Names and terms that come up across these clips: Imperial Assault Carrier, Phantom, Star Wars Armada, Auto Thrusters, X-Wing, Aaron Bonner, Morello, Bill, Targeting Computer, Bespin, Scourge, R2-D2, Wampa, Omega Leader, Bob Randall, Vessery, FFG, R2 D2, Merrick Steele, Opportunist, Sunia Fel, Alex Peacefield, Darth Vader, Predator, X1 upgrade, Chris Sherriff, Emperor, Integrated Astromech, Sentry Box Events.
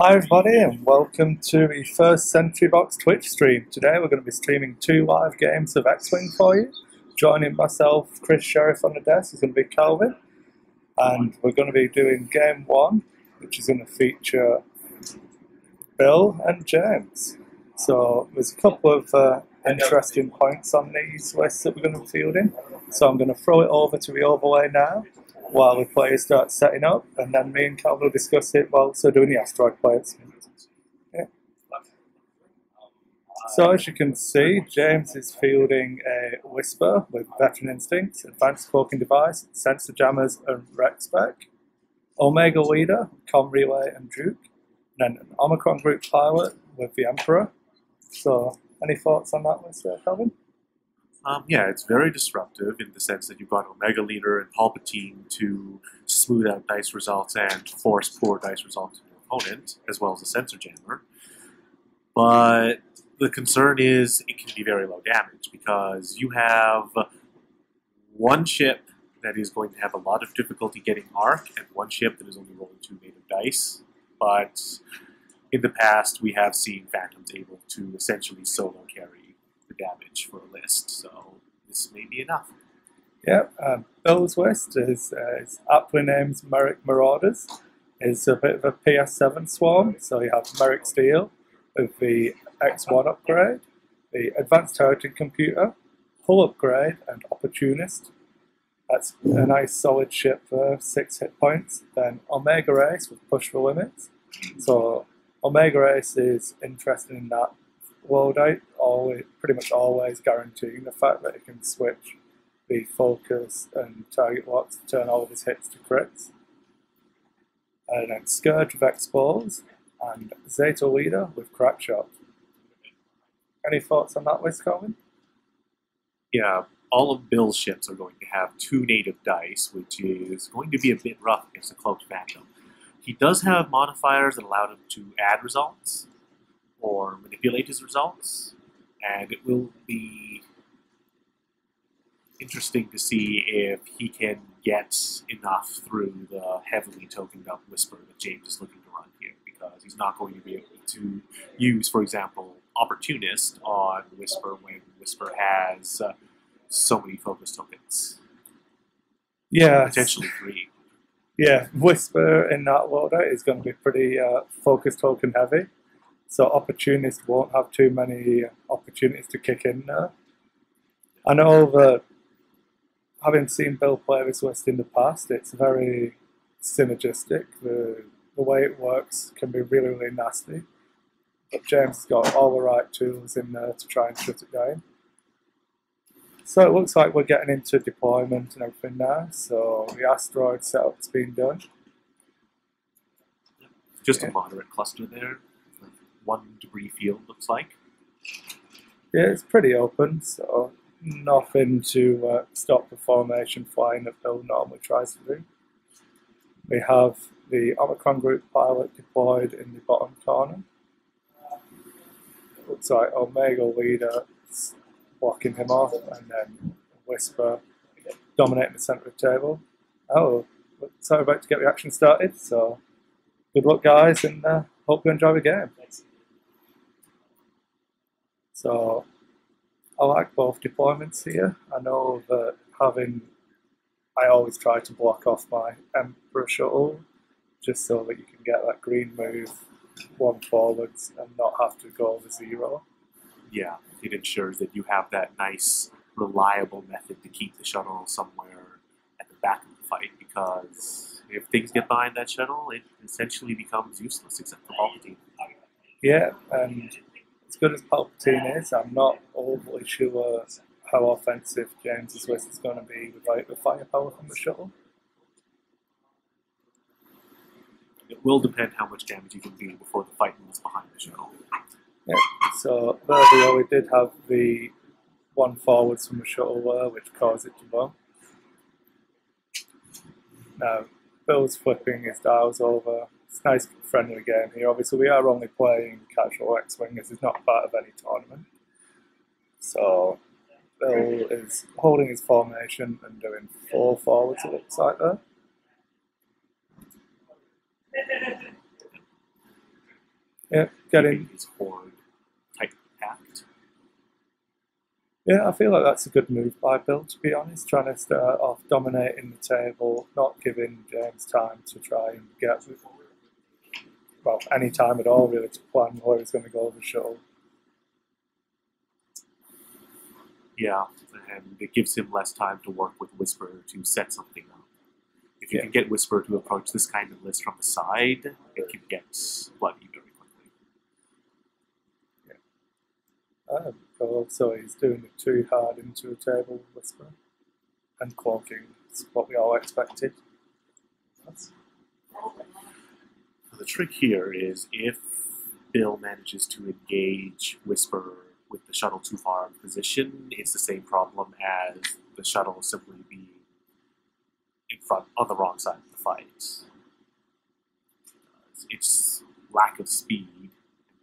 Hi everybody and welcome to the first Sentry Box Twitch stream. Today we're going to be streaming 2 live games of X-Wing for you. Joining myself, Chris Sherriff on the desk, is going to be Calvin. And we're going to be doing game 1, which is going to feature Bill and James. So there's a couple of interesting points on these lists that we're going to field in. So I'm going to throw it over to the overlay now, while the players start setting up, and then me and Calvin will discuss it while also doing the asteroid players. Yeah. So as you can see, James is fielding a Whisper with Veteran Instincts, Advanced Targeting Device, Sensor Jammers and Rexpec, Omega Leader, Com Relay and Duke, and then an Omicron Group Pilot with the Emperor. So any thoughts on that list there, Calvin? Yeah, it's very disruptive in the sense that you've got Omega Leader and Palpatine to smooth out dice results and force poor dice results to your opponent, as well as a Sensor Jammer. But the concern is it can be very low damage because you have one ship that is going to have a lot of difficulty getting arc and one ship that is only rolling 2 native dice. But in the past, we have seen Phantoms able to essentially solo carry the damage for a list, so this may be enough. Yep, Bill's list is aptly named Merrick Marauders. It's a bit of a PS7 swarm, so you have Merrick Steele with the X1 upgrade, the Advanced Targeting Computer, Hull upgrade, and Opportunist. That's a nice solid ship for 6 hit points. Then Omega Race with Push for Limits. So Omega Race is interesting in that World 8 pretty much always guaranteeing the fact that it can switch the focus and target locks to turn all of his hits to crits. And then Scourge with Expose and Zeta Leader with Crack Shot. Any thoughts on that list, Colin? Yeah, all of Bill's ships are going to have 2 native dice, which is going to be a bit rough against a cloaked Phantom. He does have modifiers that allow him to add results or manipulate his results, and it will be interesting to see if he can get enough through the heavily tokened up Whisper that James is looking to run here, because he's not going to be able to use, for example, Opportunist on Whisper when Whisper has so many focus tokens. Yeah, potentially 3. Yeah, Whisper in that order is going to be pretty focus token heavy. So Opportunist won't have too many opportunities to kick in there. I know that, having seen Bill play this list in the past, it's very synergistic. The way it works can be really, really nasty. But James has got all the right tools in there to try and shut it down. So it looks like we're getting into deployment and everything now. So the asteroid setup's been done. Just a moderate cluster there. 1 degree field looks like. Yeah, it's pretty open, so nothing to stop the formation flying that Bill normally tries to do. We have the Omicron Group Pilot deployed in the bottom corner. Looks like Omega Leader blocking him off, and then Whisper dominating the centre of the table. Oh, looks like we're about to get the action started, so good luck guys, and hope you enjoy the game. So I like both deployments here. I know that I always try to block off my Emperor shuttle just so that you can get that green move 1 forwards and not have to go over 0. Yeah, it ensures that you have that nice, reliable method to keep the shuttle somewhere at the back of the fight, because if things get behind that shuttle, it essentially becomes useless except for Palpatine. Yeah, and as good as Palpatine is, I'm not overly sure how offensive James's list is going to be without the firepower from the shuttle. It will depend how much damage you can do before the fight moves behind the shuttle. Yeah, so earlier we did have the 1 forwards from the shuttle there, which caused it to bomb. Now, Bill's flipping his dials over. It's a nice friendly game here. Obviously, we are only playing casual X-Wingers. It's not part of any tournament. So Bill is holding his formation and doing 4 forwards, it looks like there. Yeah, got in. He's forward type act. Yeah, I feel like that's a good move by Bill, to be honest. Trying to start off dominating the table, not giving James time to try and get, well, any time at all really to plan where he's going to go with the shuttle. Yeah, and it gives him less time to work with Whisper to set something up. If you can get Whisper to approach this kind of list from the side, it can get bloody very quickly. Yeah. Oh, so he's doing it too hard into a table, Whisper. And cloaking. It's what we all expected. That's... The trick here is if Bill manages to engage Whisper with the shuttle too far out of position, it's the same problem as the shuttle simply being in front on the wrong side of the fight. Its lack of speed and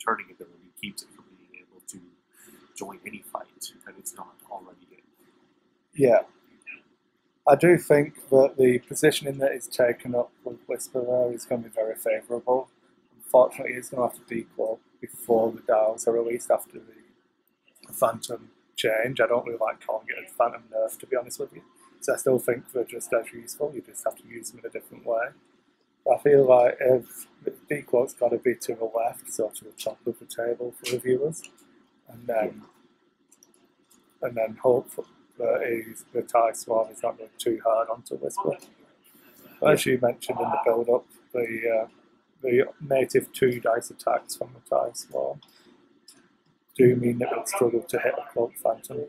turning ability keeps it from being able to join any fight that it's not already in. Yeah. I do think that the positioning that is taken up with Whisper there is going to be very favourable. Unfortunately, it's going to have to decloak before the dials are released after the Phantom change. I don't really like calling it a Phantom nerf, to be honest with you. So I still think they're just as useful, you just have to use them in a different way. But I feel like if the decloak's got to be to the left, so to the top of the table for the viewers, and then hope that the TIE swarm is not going too hard onto Whisper. But as you mentioned in the build-up, the native 2 dice attacks from the TIE swarm do mean that they'll struggle to hit a cloak Phantom.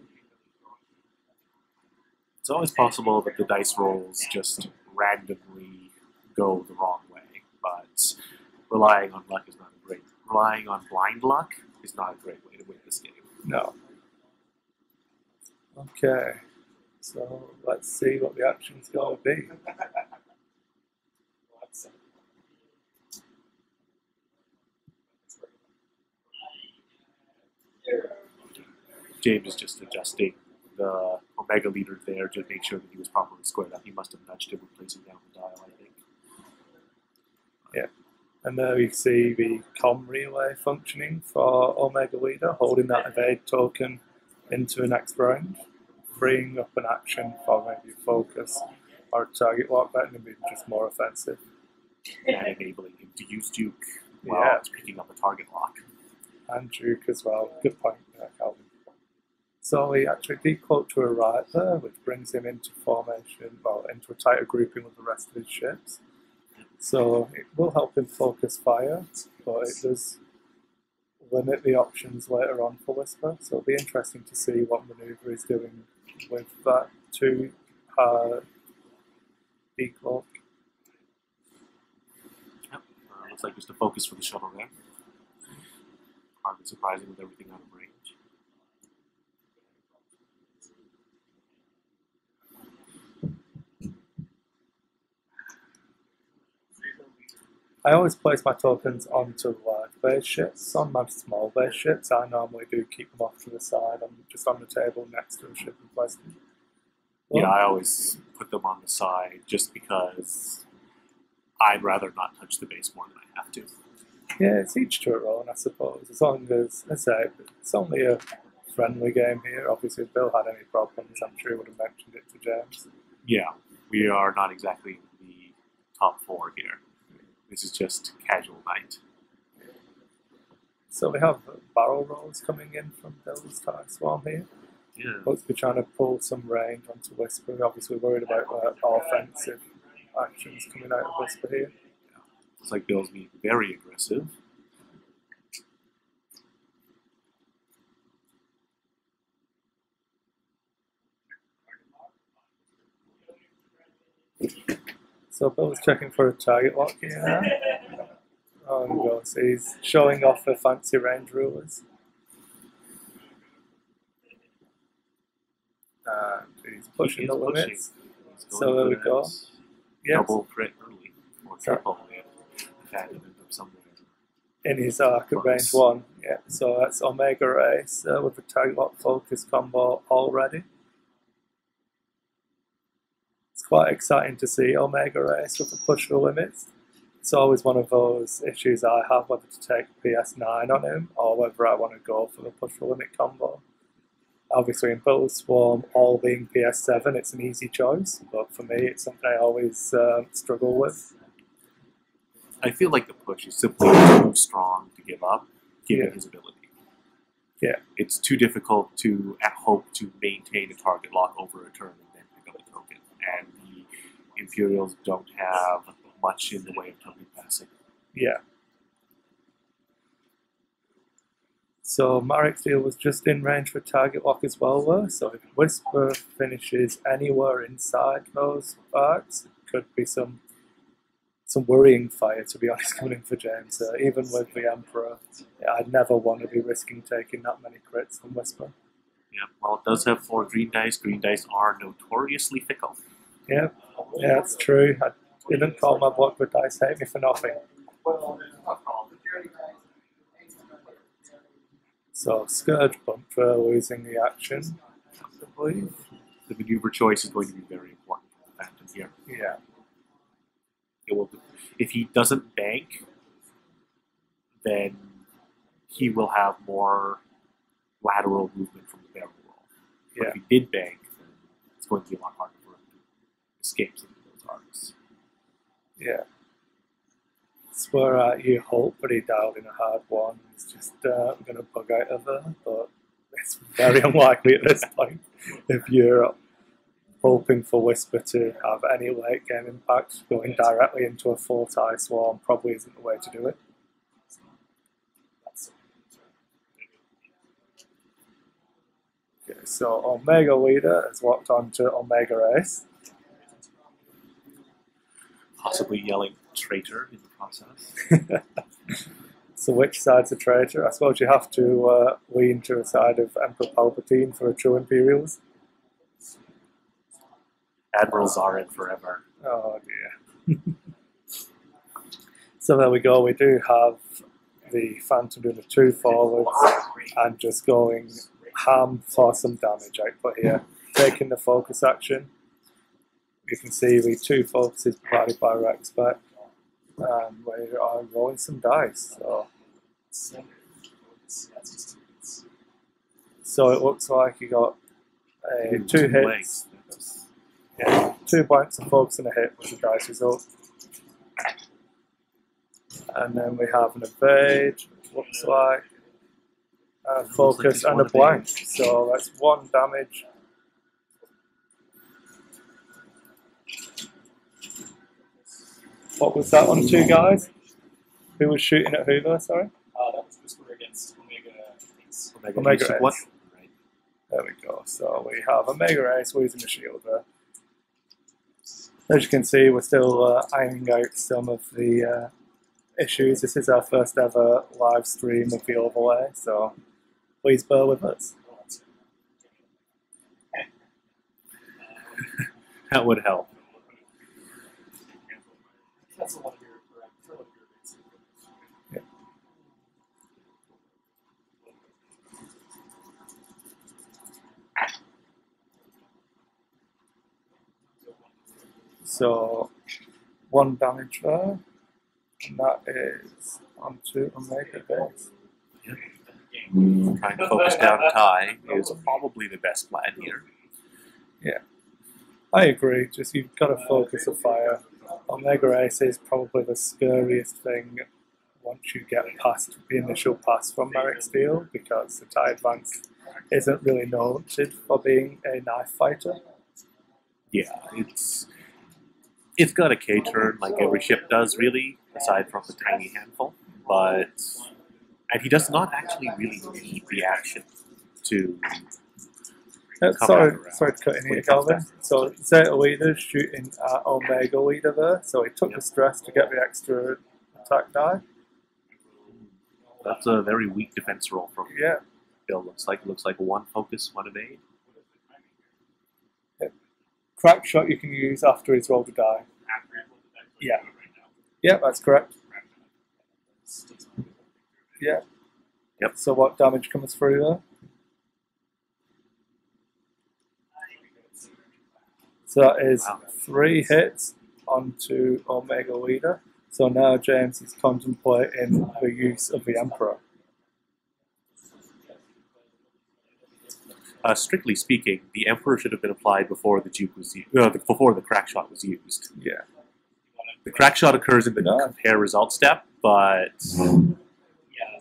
It's always possible that the dice rolls just randomly go the wrong way, but relying on blind luck is not a great way to win this game. No. Okay, so let's see what the action's going to be. James is just adjusting the Omega Leader there to make sure that he was properly squared up. He must have nudged him and placed him down the dial, I think. Yeah, and there you see the comm relay functioning for Omega Leader, holding that evade token into the next round, freeing up an action for maybe focus or a target lock, that would be just more offensive. And enabling him to use Duke while picking up a target lock. And Duke as well. Good point, Calvin. So he actually decloaked to a right there, which brings him into formation, well, into a tighter grouping with the rest of his ships. So it will help him focus fire, but it does limit the options later on for Whisper. So it'll be interesting to see what maneuver he's doing with that decloak. Yep, looks like just a focus for the shuttle there. Hardly surprising with everything out of range. I always place my tokens onto large base ships. On my small base ships, I normally do keep them off to the side, just on the table next to the ship and place them. Yeah, I always put them on the side just because I'd rather not touch the base more than I have to. Yeah, it's each to its own, I suppose. As long as, let's say, it's only a friendly game here. Obviously, if Bill had any problems, I'm sure he would have mentioned it to James. Yeah, we are not exactly in the top 4 here. This is just casual night. So we have barrel rolls coming in from Bill's TIE Swarm here. Yeah. Looks to be trying to pull some range onto Whisper. Obviously worried about offensive actions coming out of Whisper here. Yeah. Looks like Bill's being very aggressive. So Bill was checking for a target lock here. Oh, there we go. So he's showing off the fancy range rulers. And he's pushing the limits. So there we go. Yes. Double crit early. Or triple. In his arc at range 1. Yeah. So that's Omega Race with the target lock focus combo already. Quite exciting to see Omega Race with a push for limits. It's always one of those issues that I have, whether to take PS9 on him or whether I want to go for the push-for-limit combo. Obviously in Battle Swarm, all being PS7, it's an easy choice, but for me it's something I always struggle with. I feel like the push is simply too strong to give up, given his ability. Yeah. It's too difficult to, at hope, to maintain a target lock over a turn and then pick up a token. And the Imperials don't have much in the way of token passing. Yeah. So Merrick Steele was just in range for target lock as well, though. So if Whisper finishes anywhere inside those parts, it could be some worrying fire, to be honest, coming in for James. Even with the Emperor, I'd never want to be risking taking that many crits from Whisper. Yeah, well, it does have 4 green dice. Green dice are notoriously fickle. Yeah, yeah, that's true. I didn't call my block with dice, hate me for nothing. So, Scourge bump for losing the action, I believe. The maneuver choice is going to be very important for the Phantom here. Yeah. It will, if he doesn't bank, then he will have more lateral movement from the barrel roll. Yeah. But if he did bank, then it's going to be a lot harder for him to escape some of those arcs. Yeah. I swear you hope, but he dialed in a hard one. He's just going to bug out of there, but it's very unlikely at this point if you're hoping for Whisper to have any late game impact. Going directly into a full TIE swarm probably isn't the way to do it. Okay, so Omega Leader has walked on to Omega Race. Possibly yelling traitor in the process. So which side's a traitor? I suppose you have to lean to the side of Emperor Palpatine for a true Imperials. Admirals are in forever. Oh dear. So there we go, we do have the Phantom doing the 2 forwards and just going ham for some damage output here. Taking the focus action. You can see the 2 focuses provided by Rex back. And we are rolling some dice. So it looks like you got 2 hits. Yeah, 2 blanks of focus and a hit was the dice result. And then we have an evade, looks like, a focus and a blank. So that's 1 damage. What was that on 2 guys? Who was shooting at who there, sorry? That was Whisper against Omega. Omega Race. There we go. So we have Omega Race losing the shield there. As you can see, we're still ironing out some of the issues. This is our first ever live stream of the overlay, so please bear with us. That would help. Yeah. So 1 damage there, and that is onto Omega Base. Yeah. Trying to focus down TIE is probably the best plan here. Yeah, I agree, just you've got to focus the fire. Omega Race is probably the scariest thing once you get past the initial pass from Merrick Steele, because the TIE Advance isn't really noted for being a knife fighter. Yeah, it's got a K turn like every ship does, really, aside from a tiny handful. And he does not actually really need the action to. Sorry to cut in here, Calvin. So Zeta Leader shooting at Omega Leader there. So he took the stress to get the extra attack die. That's a very weak defense roll from Bill. Looks like 1 focus, 1 evade. Yep. Crack shot you can use after he's rolled a die. Yeah. Yeah, that's correct. Yeah. Yep. So what damage comes through there? So that is 3 hits onto Omega Leader. So now James is contemplating the use of the Emperor. Strictly speaking, the Emperor should have been applied before the Duke was used, before the Crack Shot was used. Yeah. The Crack Shot occurs in the compare result step, but yeah,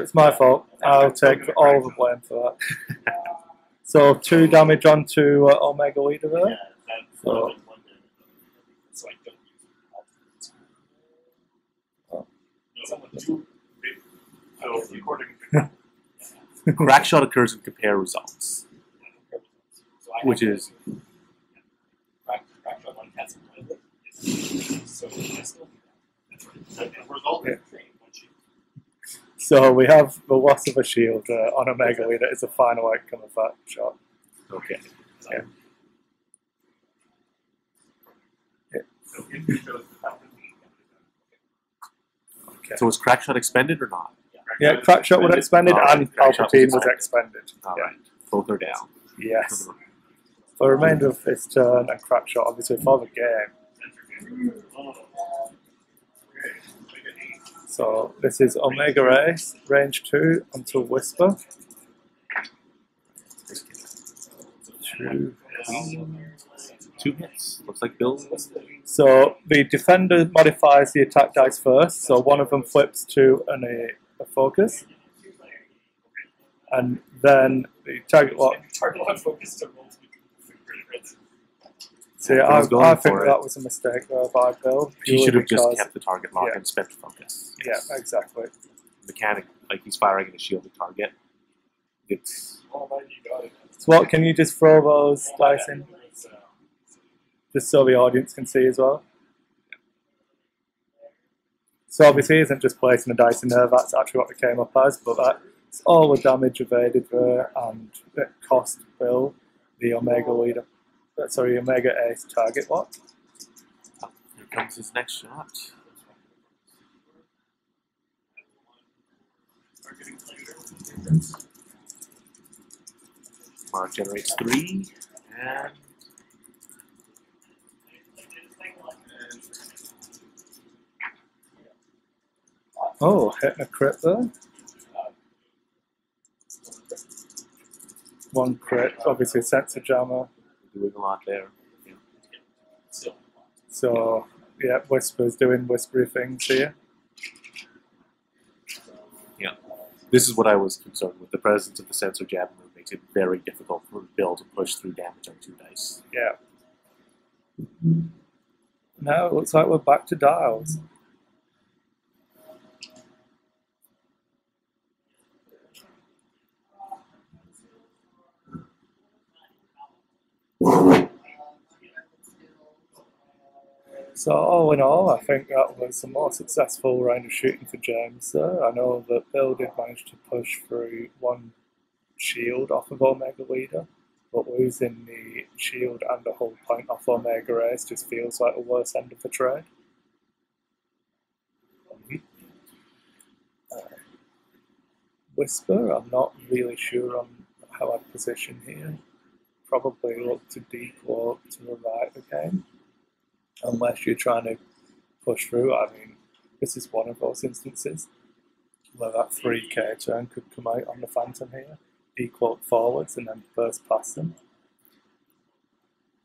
it's my fault. I'll take all the blame for that. So 2 damage onto Omega Leader there. Yeah, so. Crack Shot occurs in compare results, which is so we have the loss of a shield on Omega Leader. It's a final outcome of that shot. Okay. Yeah. Okay. So was Crack Shot expended or not? Yeah, Crack Shot was expended and Palpatine was expended. Alright, both are down. Yes. For the remainder of this turn and Crack Shot, obviously, for the game. So this is Omega Race, range 2 until Whisper. 2 hits. Looks like Bill's. So the defender modifies the attack dice first, so one of them flips to an 8. A focus, and then the target lock. See, I think that was a mistake there by Bill. He should have just kept the target lock and spent focus. Yes. Yeah, exactly. Mechanic, like he's firing at a shielded target. It's. So what? Can you just throw those dice in, just so the audience can see as well? So obviously it isn't just placing the dice in there, that's actually what it came up as, but that's all the damage evaded there, and it cost Bill the Omega Leader, sorry, Omega Ace target lock. Here comes his next shot. Mark generates 3, and... Oh, hitting a crit there. 1 crit, obviously Sensor Jammer. Doing a lot there. Yeah. So, yeah, Whisper's doing whispery things here. Yeah, this is what I was concerned with. The presence of the Sensor Jammer makes it very difficult for Bill to push through damage on 2 dice. Yeah. Now it looks like we're back to dials. So all in all, I think that was a more successful round of shooting for James there. I know that Bill did manage to push through 1 shield off of Omega Leader, but losing the shield and the whole point off Omega Race just feels like the worst end of the trade. Whisper, I'm not really sure on how I'd position here. Probably look to deep or to the right again, unless you're trying to push through. I mean, this is one of those instances where that 3k turn could come out on the Phantom here, equal up forwards and then burst past them.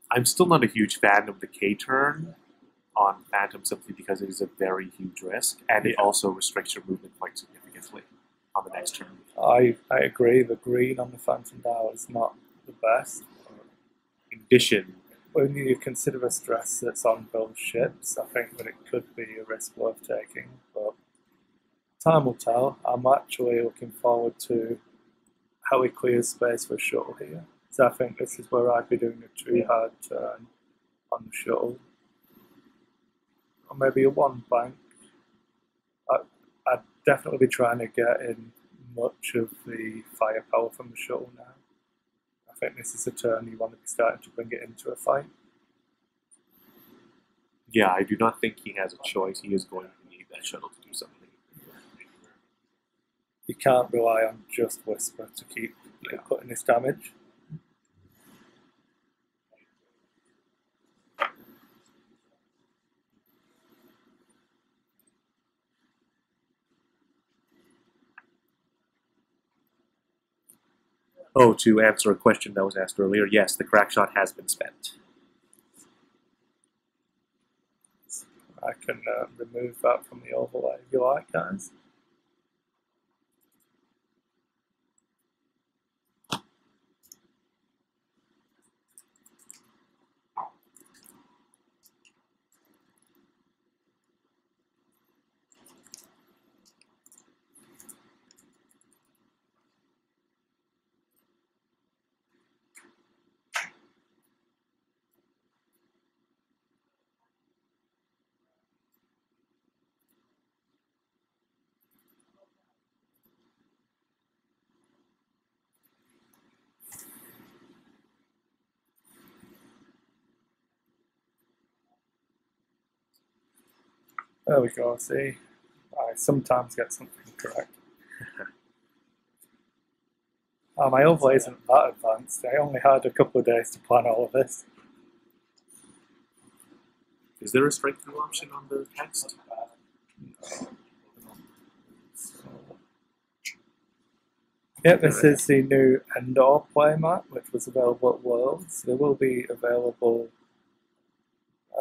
I'm still not a huge fan of the k turn on Phantom simply because it is a very huge risk, and it also restricts your movement quite significantly on the next turn. I agree, the green on the Phantom dial is not the best. In addition, when you consider the stress that's on Bill's ships, I think that it could be a risk worth taking, but time will tell. I'm actually looking forward to how he clears space for a shuttle here. So I think this is where I'd be doing a 2 hard turn on the shuttle, or maybe a 1 bank. I'd definitely be trying to get in much of the firepower from the shuttle now. I think this is a turn you want to be starting to bring it into a fight. Yeah, I do not think he has a choice. He is going to need that shuttle to do something. You can't rely on just Whisper to keep cutting his damage. Oh, to answer a question that was asked earlier, yes, the crack shot has been spent. I can remove that from the overlay if you like, guys. There we go, see? I sometimes get something correct. My overlay isn't that advanced. I only had a couple of days to plan all of this. Is there a strike-through option on the text? No. Yep, this is the new Endor playmat, which was available at Worlds. It will be available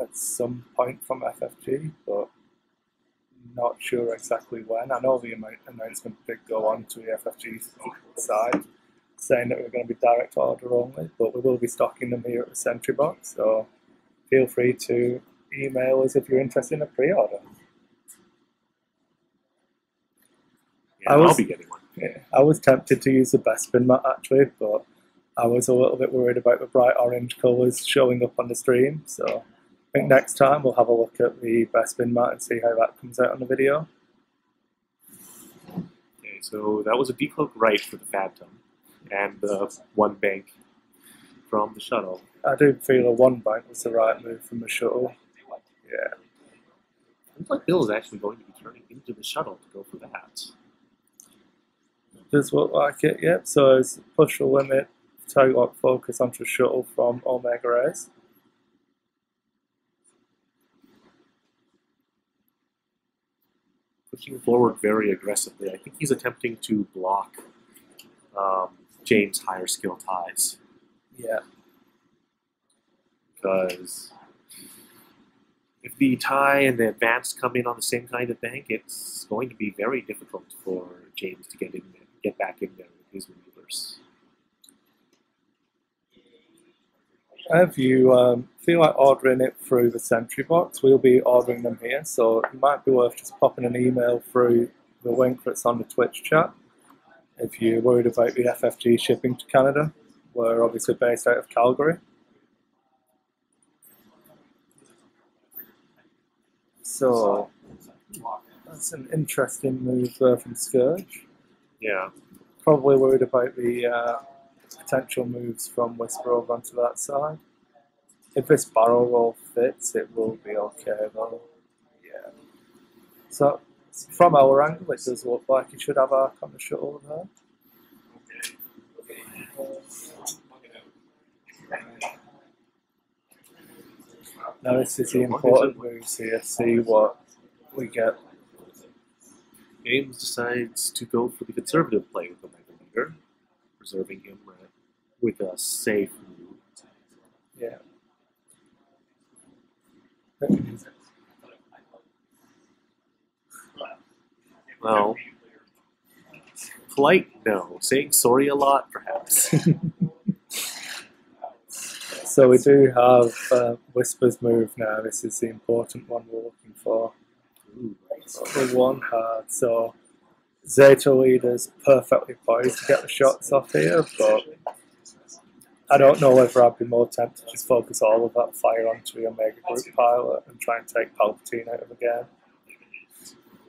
at some point from FFG, but not sure exactly when. I know the announcement did go on to the FFG side, saying that we're going to be direct order only, but we will be stocking them here at the Sentry Box, so feel free to email us if you're interested in a pre-order. Yeah, I'll be getting one. Yeah, I was tempted to use the Bespin mat actually, but I was a little bit worried about the bright orange colours showing up on the stream, so I think next time we'll have a look at the Bespin mat and see how that comes out on the video. Okay, so that was a decloak right for the Phantom and the one bank from the shuttle. I do feel a one bank was the right move from the shuttle. Yeah. It looks like Bill is actually going to be turning into the shuttle to go for that. It does look like it, yep. So it's push the limit, target lock focus onto the shuttle from Omega Race. Pushing forward very aggressively. I think he's attempting to block James' higher skill ties. Yeah. Because if the TIE and the Advance come in on the same kind of bank, it's going to be very difficult for James to get in there, get back in there with his maneuvers. If you feel like ordering it through the Sentry Box, we'll be ordering them here, so it might be worth just popping an email through the link that's on the Twitch chat if you're worried about the FFG shipping to Canada. We're obviously based out of Calgary. So that's an interesting move there from Scourge. Yeah. Probably worried about the potential moves from Whisper over onto that side. If this barrel roll fits, it will be okay though. Yeah. So from our angle, it does look like you should have arc on the shuttle there. Now this is the important moves here. See what we get. James decides to go for the conservative play with Omega Leader, preserving him with a safe move. Yeah. Well, polite, no. Saying sorry a lot, perhaps. So we do have Whisper's move now. This is the important one we're looking for. Ooh, the one hard. So Zeta Leader's perfectly poised to get the shots off here, but I don't know whether I'd be more tempted to just focus all of that fire onto the Omega Group pilot and try and take Palpatine out of the game.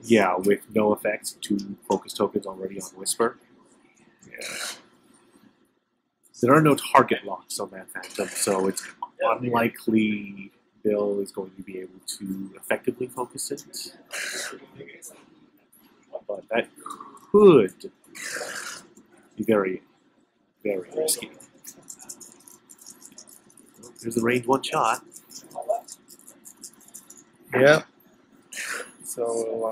Yeah, with no effects, 2 focus tokens already on Whisper. Yeah. There are no target locks on that Phantom, so it's unlikely Bill is going to be able to effectively focus it. But that could be very, very risky. There's the range one shot. Yeah. So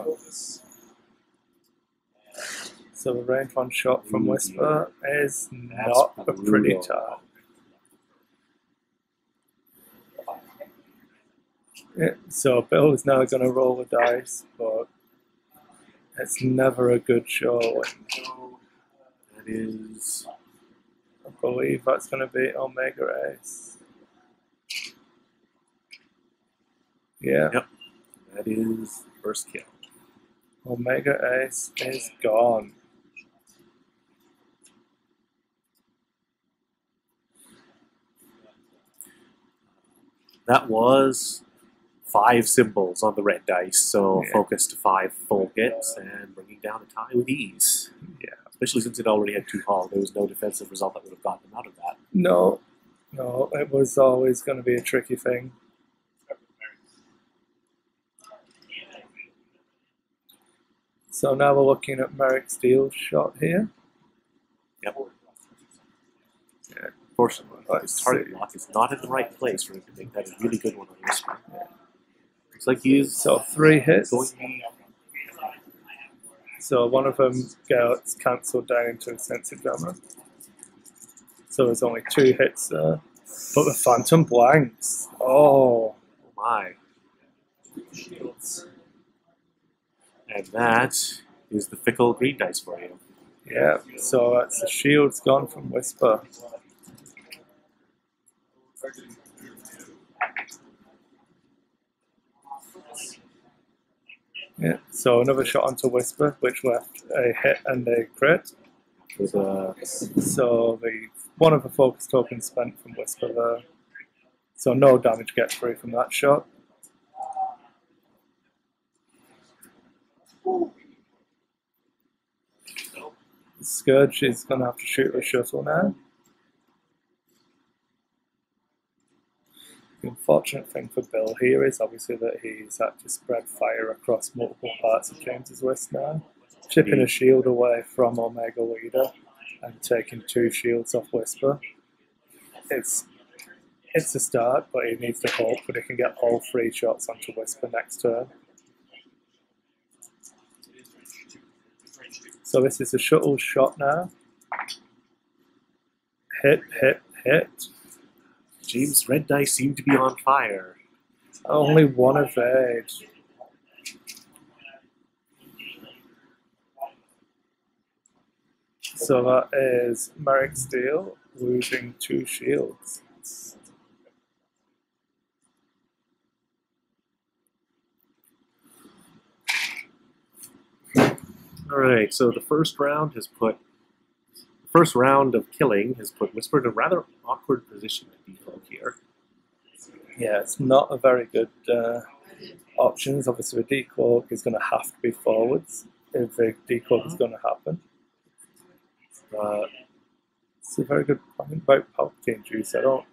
So the range one shot from Whisper is not a pretty target. Yeah, so Bill is now going to roll the dice, but it's never a good shot. That is... I believe that's going to be Omega Race. Yeah. Yep. That is first kill. Omega Ace is gone. That was 5 symbols on the red dice, so focus to 5 full hits and bringing down a tie with ease. Yeah, especially since it already had 2 hull. There was no defensive result that would have gotten them out of that. No, no, it was always going to be a tricky thing. So now we're looking at Merrick Steele's shot here. Yep. Yeah. Unfortunately, his target lock is not in the right place for him to make that a really good one on this one. Yeah. Looks like he is. So 3 hits. So one of them gets cancelled down into a sensor jammer. So there's only 2 hits there. But the Phantom blanks. Oh. Oh my. And that is the fickle green dice for you. Yeah, so that's the shield's gone from Whisper. Yeah, so another shot onto Whisper, which left a hit and a crit. So the one of the focus tokens spent from Whisper there. So no damage gets free from that shot. Scourge is going to have to shoot the shuttle now. The unfortunate thing for Bill here is obviously that he's had to spread fire across multiple parts of James's list now, chipping a shield away from Omega Leader and taking 2 shields off Whisper. It's a start, but he needs to hope that he can get all 3 shots onto Whisper next turn. So this is the shuttle shot now. Hit, hit, hit. James' red dice seem to be on fire. Only one evade. So that is Merrick Steele losing 2 shields. Alright, so the first round of killing has put Whisper in a rather awkward position to deal here. Yeah, it's not a very good option. Obviously the decloak is going to have to be forwards if the decloak is going to happen. It's a very good point about Palpatine juice. I don't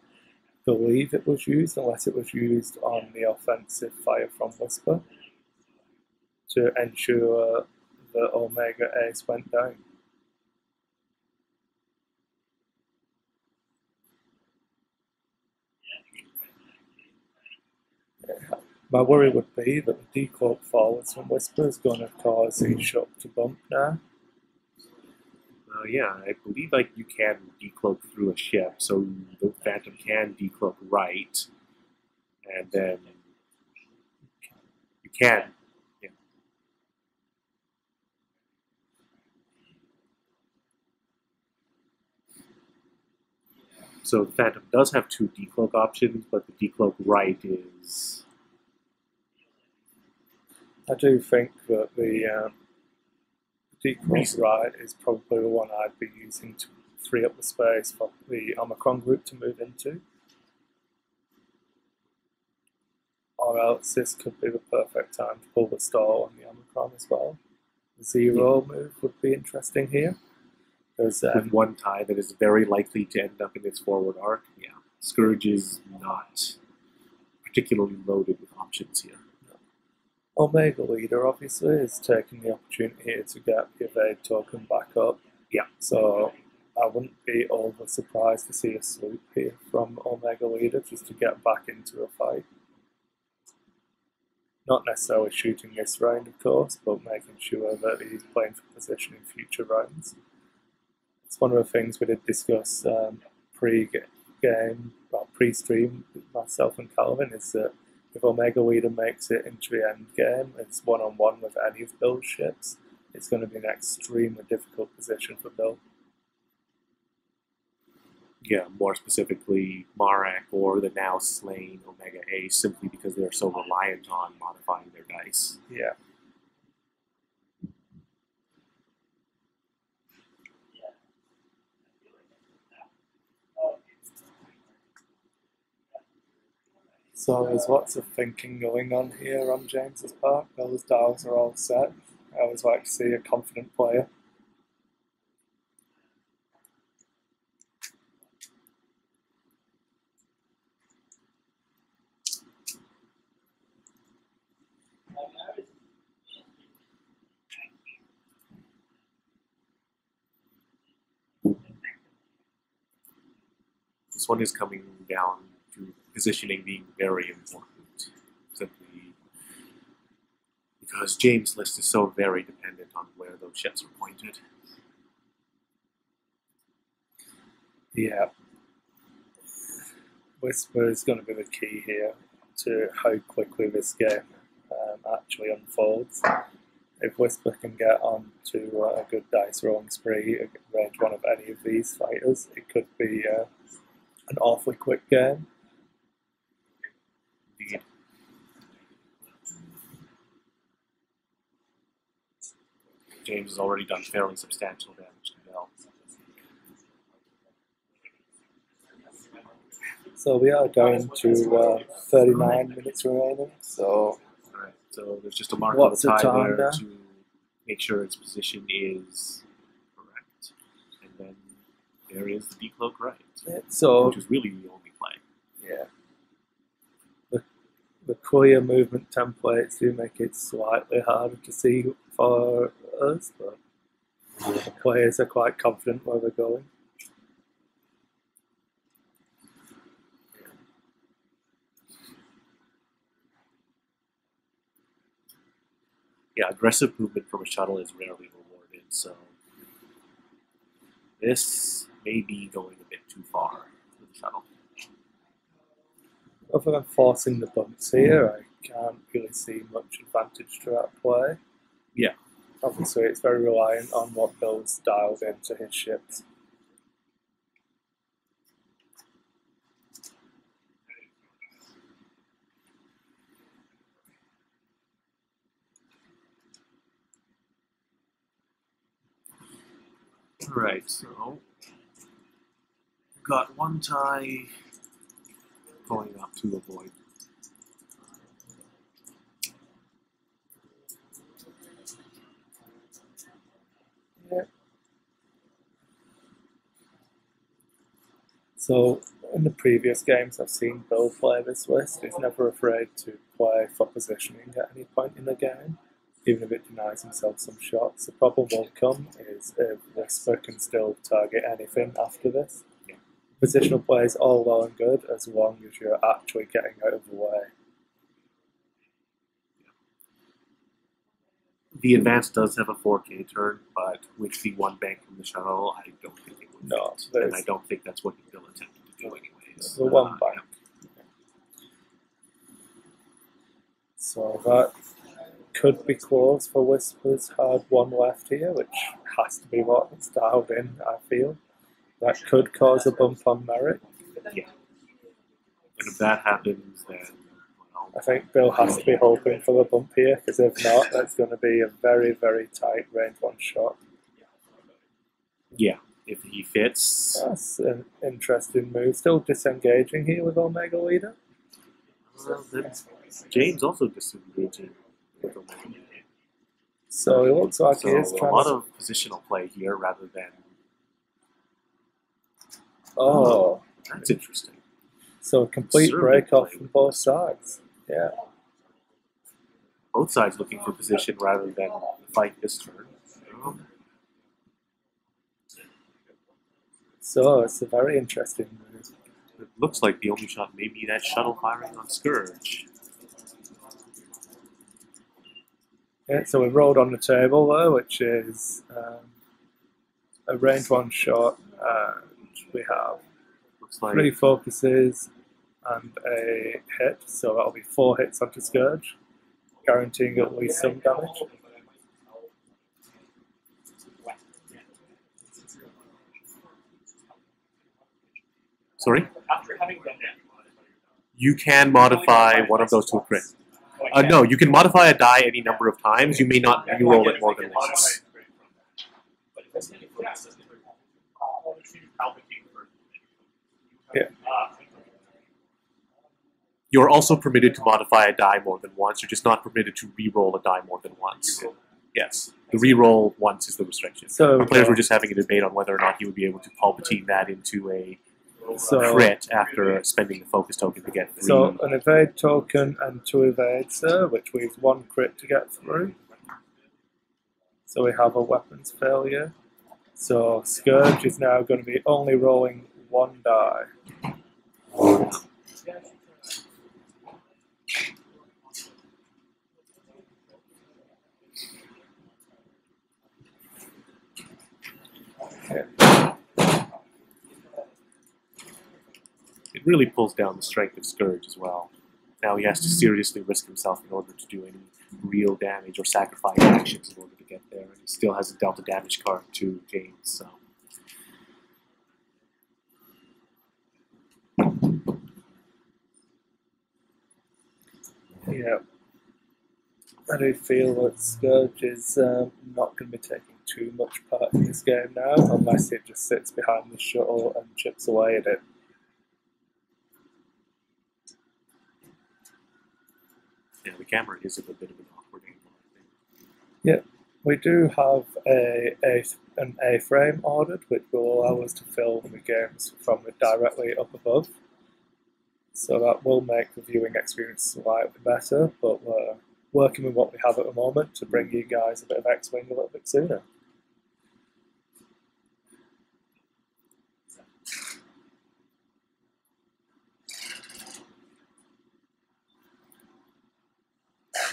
believe it was used unless it was used on the offensive fire from Whisper to ensure the Omega Ace went down. Yeah. My worry would be that the decloak forwards from Whisper is going to cause the shot to bump now. Well, yeah, I believe like you can decloak through a ship, so the Phantom can decloak right, and then you can. So the Phantom does have 2 decloak options, but the decloak right is... I do think that the decloak right is probably the one I'd be using to free up the space for the Omicron group to move into. Or else this could be the perfect time to pull the stall on the Omicron as well. The 0 move would be interesting here. With one tie that is very likely to end up in its forward arc. Yeah, Scourge is not particularly loaded with options here. No. Omega Leader obviously is taking the opportunity here to get the evade token back up. Yeah. So I wouldn't be over surprised to see a swoop here from Omega Leader just to get back into a fight. Not necessarily shooting this round, of course, but making sure that he's playing for position in future rounds. It's one of the things we did discuss pre-game, well, pre-stream, myself and Calvin, is that if Omega Leader makes it into the end game, it's one-on-one with any of Bill's ships, it's going to be an extremely difficult position for Bill. Yeah, more specifically Marek or the now slain Omega Ace, simply because they're so reliant on modifying their dice. Yeah. So there's lots of thinking going on here on James's part. Those dials are all set. I always like to see a confident player. This one is coming down to positioning being very important, simply because James' list is so very dependent on where those ships are pointed. Yeah. Whisper is going to be the key here to how quickly this game actually unfolds. If Whisper can get on to a good dice rolling spree, range one of any of these fighters, it could be an awfully quick game. Indeed. James has already done fairly substantial damage to Bell. So we are going to 39 minutes remaining. So, right, so there's just a mark on the time there to make sure its position is correct, and then there is the decloak right, so, which is really the only play. Yeah. The clear movement templates do make it slightly harder to see for us, but the players are quite confident where they're going. Yeah, aggressive movement from a shuttle is rarely rewarded, so this may be going a bit too far for the shuttle. Other than forcing the bumps here, I can't really see much advantage to that play. Yeah. Obviously, it's very reliant on what Bill's dialed into his ships. Right, so we've got one tie going up to avoid. Yeah. So in the previous games I've seen Bill play this list. He's never afraid to play for positioning at any point in the game, even if it denies himself some shots. The problem won't come is if Whisper can still target anything after this. Yeah. Positional play is all well and good as long as you're actually getting out of the way. The Advance does have a 4K turn, but with the one bank from the shuttle, I don't think it would. No, and I don't think that's what Bill attempted to do anyways. The one bank. Yeah. So that could be close for Whisper's hard one left here, which has to be what it's dialed in, I feel. That could cause a bump on Merrick. Yeah. And if that happens, then I think Bill has to be hoping for the bump here, because if not, that's going to be a very, very tight range one shot. Yeah, if he fits. That's an interesting move. Still disengaging here with Omega Leader. Well, James also disengaging. So it looks like he is trying a lot of positional play here rather than. Oh, that's interesting. So a complete break off from both sides. Yeah. Both sides looking for position rather than fight this turn. So it's a very interesting move. It looks like the only shot may be that shuttle firing on Scourge. Okay, so we rolled on the table there, which is a range one shot, and we have three focuses and a hit, so that'll be 4 hits onto Scourge, guaranteeing at least some damage. Sorry? You can modify one of those to a crit. No, you can modify a die any number of times. You may not re-roll it more than once. Yeah. You're also permitted to modify a die more than once. You're just not permitted to re-roll a die more than once. Yes. The re-roll once is the restriction. So, our players were just having a debate on whether or not he would be able to Palpatine that into a crit after spending the focus token to get 3. So an evade token and 2 evades, which we have 1 crit to get through. So we have a weapons failure. So Scourge is now going to be only rolling 1 die. Okay. It really pulls down the strength of Scourge as well. Now he has to seriously risk himself in order to do any real damage or sacrifice actions in order to get there. And he still hasn't dealt a damage card to James, so... Yeah. I do feel that Scourge is not going to be taking too much part in this game now, unless it just sits behind the shuttle and chips away at it. Yeah, the camera is a bit of an awkward angle, I think. Yeah, we do have an A-frame ordered, which will allow us to film the games from directly up above. So that will make the viewing experience slightly better, but we're working with what we have at the moment to bring you guys a bit of X-Wing a little bit sooner.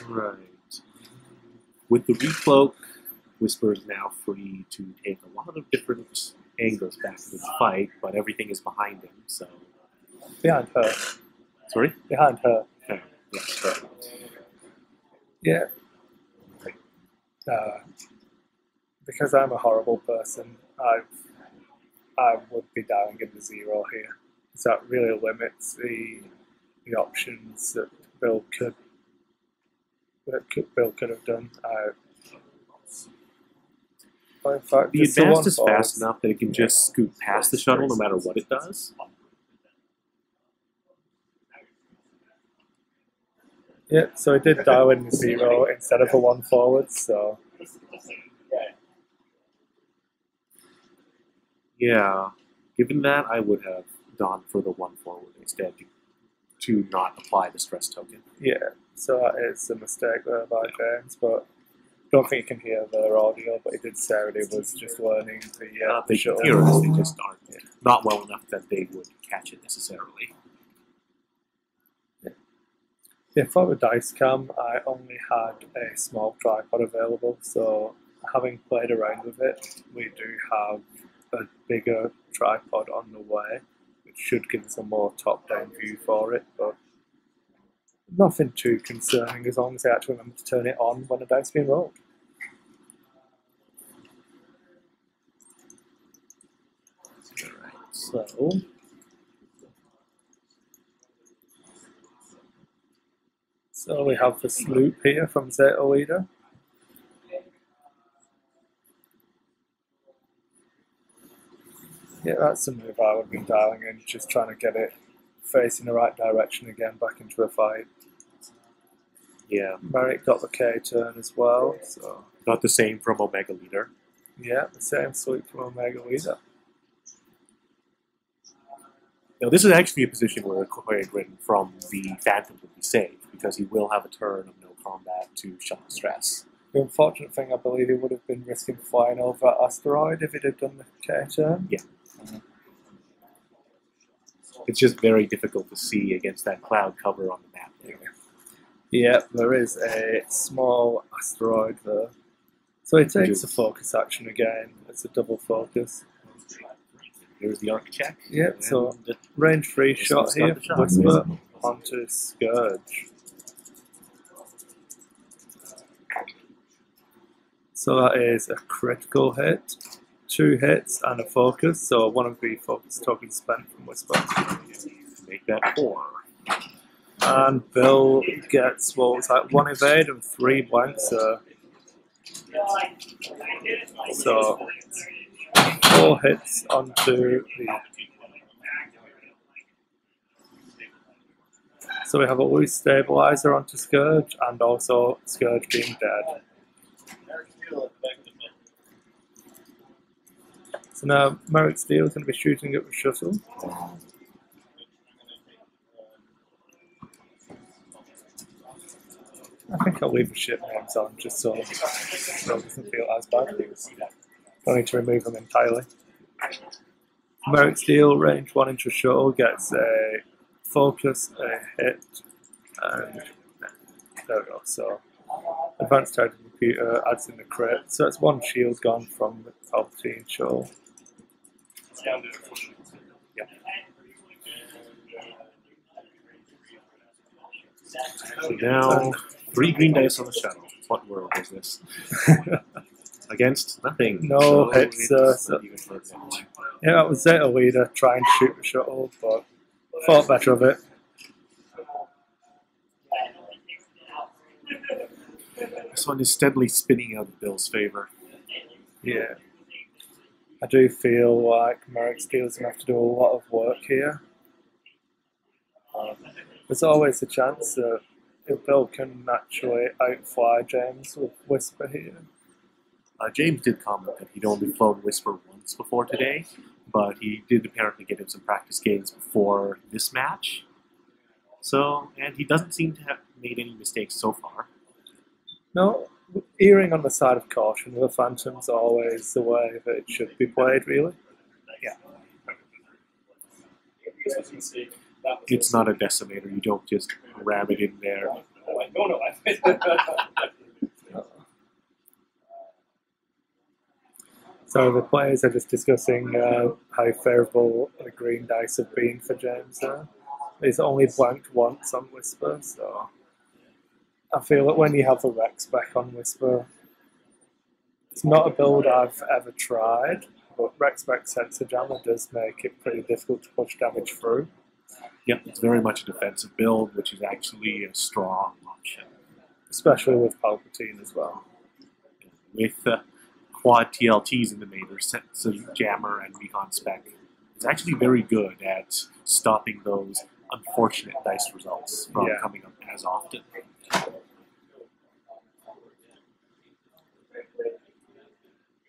Right. With the recloak, Whisper is now free to take a lot of different angles back to the fight, but everything is behind him, so... Behind her. Sorry? Behind her. Yeah. Yeah. Sure. Yeah. Right. Because I'm a horrible person, I would be dying in the zero here. So that really limits the options that Bill could... Bill could have done. In fact, the Advanced is fast enough that it can just scoot past the shuttle no matter what it does. Yeah, so it did dial in the zero instead of a 1 forward, so... Yeah, given that, I would have gone for the 1 forward instead to not apply the stress token. Yeah. So that is a mistake there by James, but I don't think you can hear their audio, but he did say he was just learning the they can hear us, they just aren't not well enough that they would catch it necessarily. Yeah. Yeah, for the dice cam, I only had a small tripod available, so having played around with it, we do have a bigger tripod on the way, which should give us a more top-down view for it, but nothing too concerning as long as I actually remember to turn it on when the dice being rolled. Alright, so we have the sloop here from Zeta Leader. Yeah, that's a move I would be dialing in, just trying to get it facing the right direction again back into a fight. Yeah. Merrick got the K turn as well. So got the same from Omega Leader. Yeah, the same sweep from Omega Leader. Now this is actually a position where Quaid written from the Phantom would be safe, because he will have a turn of no combat to shut the stress. The unfortunate thing, I believe he would have been risking flying over that asteroid if he'd have done the K turn. Yeah. It's just very difficult to see against that cloud cover on the map there. Yeah, there is a small asteroid there. So he takes a focus action again. It's a double focus. Here's the arc check. Yeah, so range 3 shot here, Whisper onto Scourge. So that is a critical hit, 2 hits and a focus, so 1 of the focus tokens spent from Whisper. Make that 4. And Bill gets, well, it's like 1 evade and 3 blanks. So 4 hits onto the... So we have a loose stabilizer onto Scourge, and also Scourge being dead. So now Merrick Steele is going to be shooting at the shuttle. I think I'll leave the ship names on just so it doesn't feel as bad. Don't need to remove them entirely. Merrick Steele, range 1 into a shuttle, gets a focus, a hit, and there we go. So Advanced Targeting Computer adds in the crit, so that's 1 shield gone from the Palpatine shuttle. Yeah. So now 3 green dice on the shuttle. What world is this? Against nothing. No, so it's yeah, that was Zeta Leader trying to shoot the shuttle, but thought better of it. This one is steadily spinning out in Bill's favor. Yeah. I do feel like Merrick Steele's going to have to do a lot of work here. There's always a chance that Bill can naturally outfly James with Whisper here. James did comment that he'd only flown Whisper once before today, but he did apparently get him some practice games before this match. So, and he doesn't seem to have made any mistakes so far. No, erring on the side of caution with the Phantom's always the way that it should be played, really. Yeah. It's not a decimator, you don't just ram it in there. So the players are just discussing how favourable the green dice have been for James there. He's only blanked once on Whisper, so... I feel that when you have the Rex back on Whisper, it's not a build I've ever tried, but Rex back Sensor Jammer does make it pretty difficult to push damage through. Yep, it's very much a defensive build, which is actually a strong option. Especially with Palpatine as well. With quad TLTs in the main, Sensor Jammer and Recon Spec, it's actually very good at stopping those unfortunate dice results from coming up as often.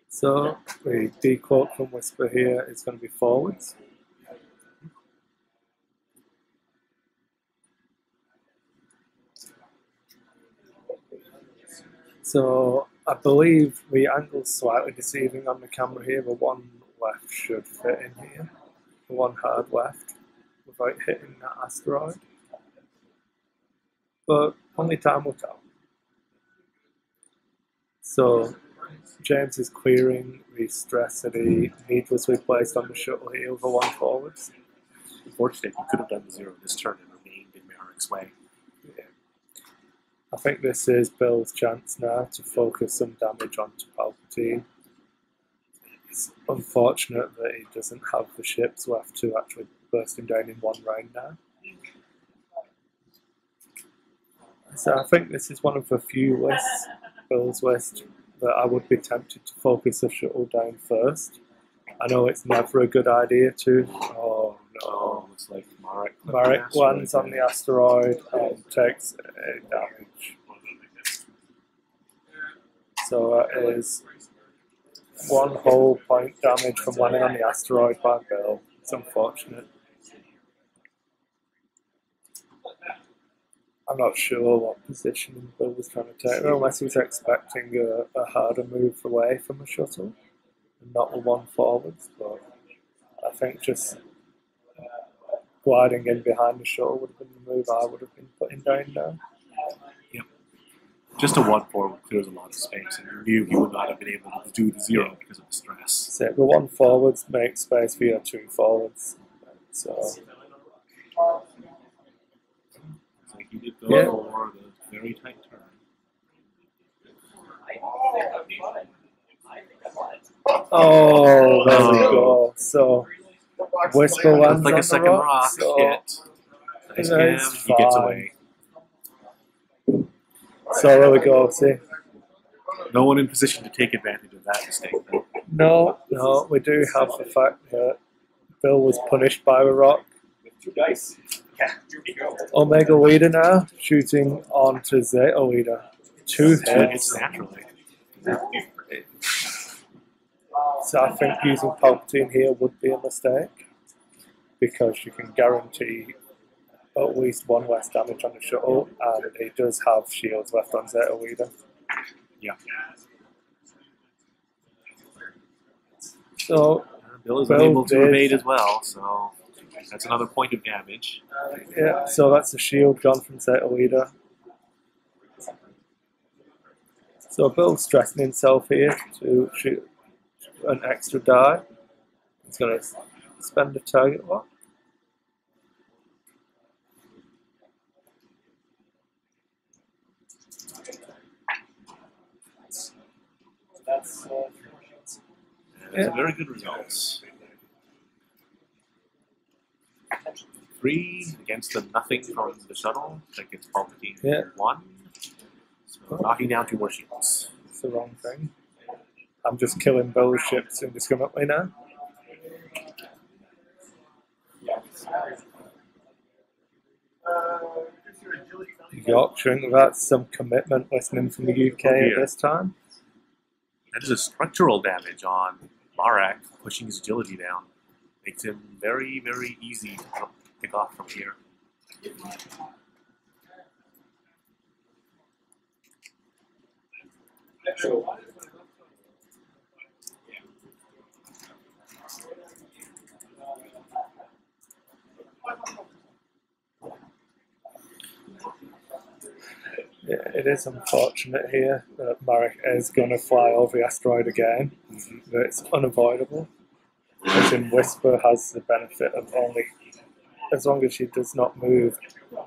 So the decloak from Whisper here is going to be forwards. So I believe the angle's slightly deceiving on the camera here, but 1 left should fit in here. 1 hard left without hitting that asteroid. But only time will tell. So James is clearing the stress that he needlessly placed on the shuttle here with a 1 forwards. Unfortunately, he could have done the 0 this turn and remained in Merrick's way. Yeah. I think this is Bill's chance now to focus some damage onto Palpatine. It's unfortunate that he doesn't have the ships left to actually burst him down in 1 round now. So I think this is one of the few lists, Bill's list, that I would be tempted to focus the shuttle down first. I know it's never a good idea to. Oh no! Oh, it's like Marek lands on the asteroid and takes damage. So that is 1 whole point damage from landing on the asteroid by Bill. It's unfortunate. I'm not sure what position Bill was trying to take, unless he was expecting a harder move away from the shuttle, and not the 1 forwards, but I think just gliding in behind the shuttle would have been the move I would have been putting down there. Just a 1-4 clears a lot of space, and you knew he would not have been able to do the 0 because of the stress. So the 1 forwards makes space for your 2 forwards. So he did go for the very tight turn. Oh, there we go. So Whisper lands like a second rock hit. Nice cam, he gets away. So there we go, see? No one in position to take advantage of that mistake, though. No, no, we do have the fact that Bill was punished by a rock. Omega Leader now, shooting onto Zeta Leader. 2 hits. Naturally. So I think using Palpatine here would be a mistake, because you can guarantee at least 1 less damage on the shuttle, and he does have shields left on Zeta Leader. Yeah. So Bill is unable to evade as well, so that's another point of damage. Yeah, so that's a shield gone from Zeta Leader. So Bill's stressing himself here to shoot an extra die. He's going to spend a target lock. That's a very good result. 3 against the nothing from the shuttle. That gets Palpatine 1. So knocking down 2 more ships. It's the wrong thing. I'm just killing Bill's ships indiscriminately now. Yorkshire, that's some commitment listening from the UK at this time. That is a structural damage on Marak, pushing his agility down. Makes him very, very easy to pick off from here. Yeah, it is unfortunate here that Merrick is going to fly over the asteroid again. But it's unavoidable. As in, Whisper has the benefit of only, as long as she does not move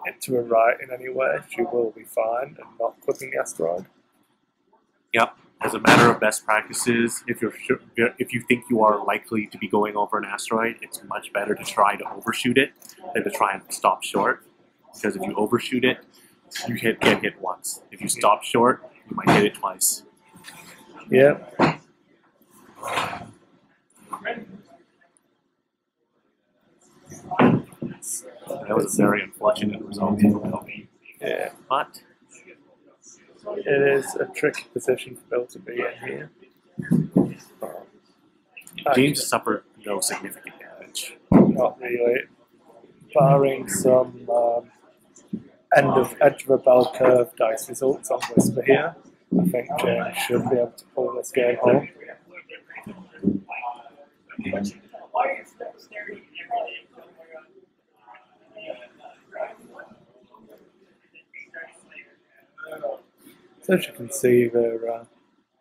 it to her right in any way, she will be fine and not clipping the asteroid. Yep. As a matter of best practices, if you think you are likely to be going over an asteroid, it's much better to try to overshoot it than to try and stop short. Because if you overshoot it, you get hit once. If you stop short, you might hit it twice. Yep. That was a very unfortunate result. Yeah. But it is a tricky position for Bill to be in here. James suffered no significant damage. Not really. Barring some edge of a bell curve dice results on Whisper here, I think James should be able to pull this game home. So as you can see, they're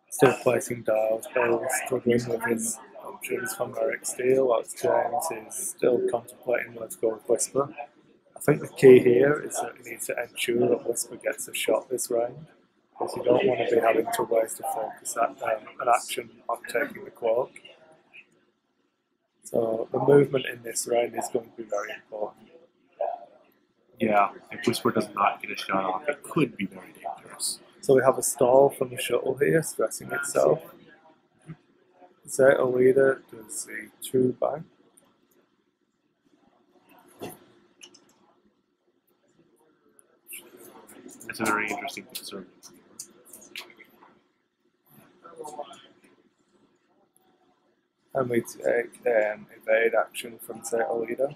still placing dials. Bill struggling with his options from Merrick Steele, whilst James is still contemplating let's go with Whisper. I think the key here is that you need to ensure that Whisper gets a shot this round, because you don't want to be having to waste a focus at an action on taking the quark. So the movement in this round is going to be very important. Yeah, if Whisper does not get a shot off, it could be very dangerous. So we have a stall from the shuttle here, stressing itself. Zeta Leader does the 2 bang. That's a very interesting concern. And we take an evade action from Zeta Leader.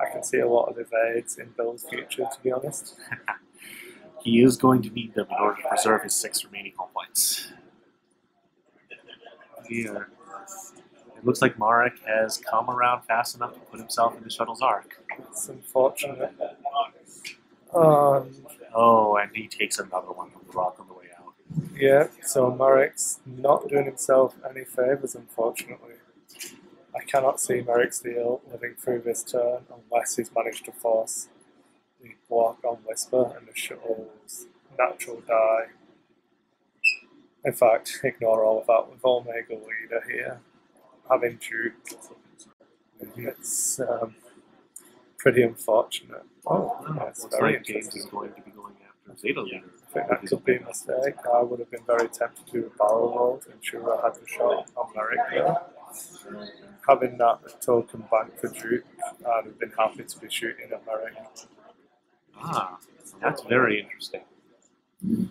I can see a lot of evades in Bill's future, to be honest. He is going to need them in order to preserve his 6 remaining hull points. Here, it looks like Marek has come around fast enough to put himself in the shuttle's arc. It's unfortunate. oh, and he takes another one on the rock on the way out. Yeah, so Merrick's not doing himself any favours, unfortunately. I cannot see Merrick Steele living through this turn unless he's managed to force the block on Whisper and the shuttle's natural die. In fact, ignore all of that with Omega Leader here, having Duke. It's pretty unfortunate. Oh, yes, looks like James is going to be going after Zeta Leader. I think that could be a mistake. I would have been very tempted to do a barrel roll to ensure I had the shot on Merrick there. Having that token back for Duke, I'd have been happy to be shooting at Merrick. Ah, that's very interesting. He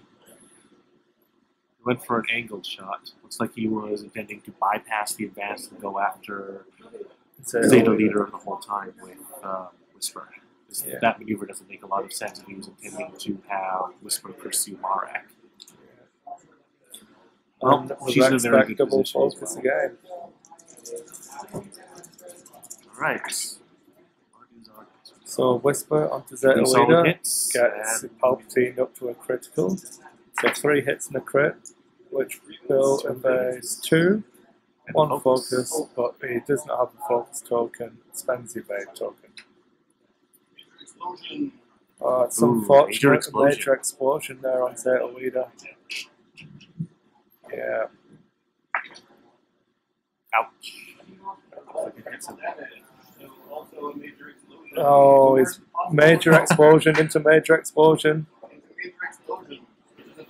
went for an angled shot. Looks like he was intending to bypass the advance and go after Zeta Leader the whole time with Whisper. Yeah. That maneuver doesn't make a lot of sense if he was intending to have Whisper pursue Marek. Well, she's in a very good position as well. Alright. So Whisper onto Zeta Leader hits, gets Palpatine up to a critical. So 3 hits and a crit, which Bill obeys 2. One focus, but he does not have a focus token, spends the evade token. Oh, it's unfortunate. Major explosion there on Zeta Leader. Yeah. Ouch. Oh, it's major explosion into major explosion.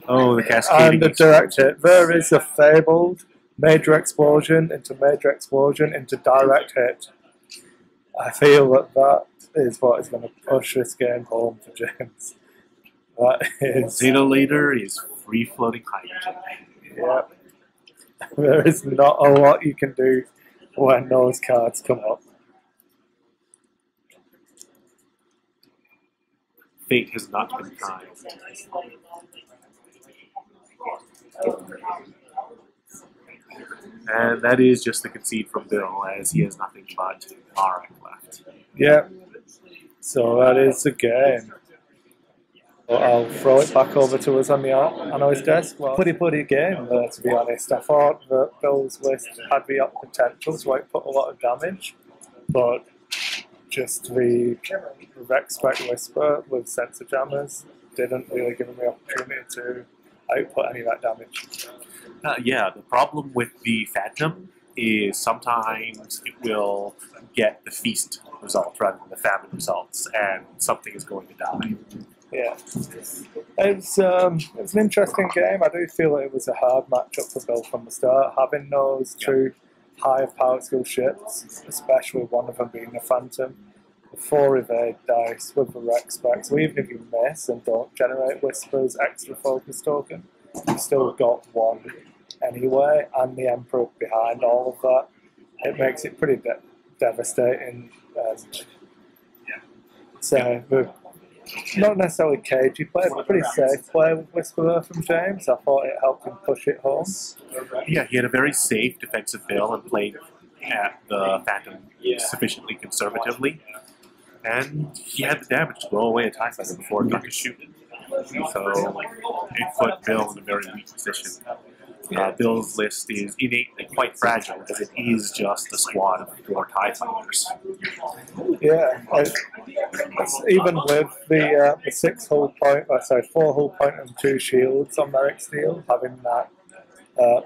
Oh, the cascading. And the direct hit. There is a fabled major explosion into major explosion into direct hit. I feel that that is what is going to push this game home for James. That is... Zeta Leader is free-floating hydrogen. Yep. There is not a lot you can do when those cards come up. Fate has not been kind. And that is just the concede from Bill, as he has nothing but Marek left. Yeah. So that is the game. Well, I'll throw it back over to us on the analyst desk. Well, pretty game there, to be honest. I thought that Bill's list had the up potential to output a lot of damage, but just the Rexpect Whisper with Sensor Jammers didn't really give him the opportunity to output any of that damage. Yeah, the problem with the Phantom is sometimes it will get the feast result rather than the famine results, and something is going to die. Yeah. It was an interesting game. I do feel that it was a hard matchup for Bill from the start. Having those two higher power skill ships, especially one of them being the Phantom, the 4 evade dice with the Rex specs, so even if you miss and don't generate Whisper's extra focus token, you've still got one anyway, and the Emperor behind all of that. It makes it pretty devastating. So we're not necessarily cagey play, but pretty safe play with Whisperer from James. I thought it helped him push it home. Yeah, he had a very safe defensive bill and played at the Phantom sufficiently conservatively. And he had the damage to blow away a TIE Fighter before it got to shoot. So it put Bill in a very weak position. Bill's list is innately quite fragile, as it is just a squad of 4 TIE Fighters. Yeah, even with the 4 hull point and 2 shields on Merrick Steele, having that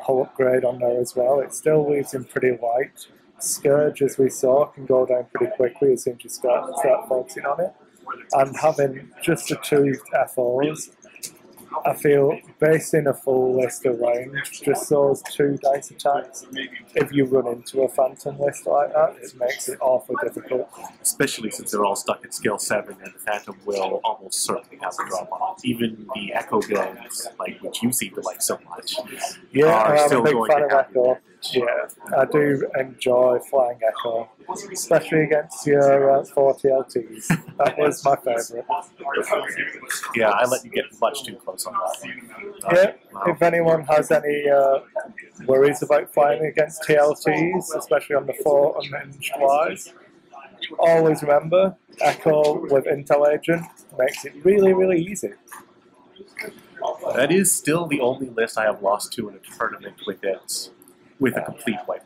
hull upgrade on there as well, it still leaves him pretty light. Scourge, as we saw, can go down pretty quickly as soon as you start focusing on it. And having just the 2 FOs, I feel basing a full list around just those 2 dice attacks, if you run into a Phantom list like that, it makes it awfully difficult. Especially since they're all stuck at skill 7, and the Phantom will almost certainly have to drop off. Even the Echo builds, like, which you seem to like so much, are still going to happen. Echo. Yeah, I do enjoy flying Echo, especially against your 4 TLTs. That was my favourite. Yeah, I let you get much too close on that. If anyone has any worries about flying against TLTs, especially on the 4 unhinged wise, always remember, Echo with Intel Agent makes it really, really easy. That is still the only list I have lost to in a tournament with it, with a complete win.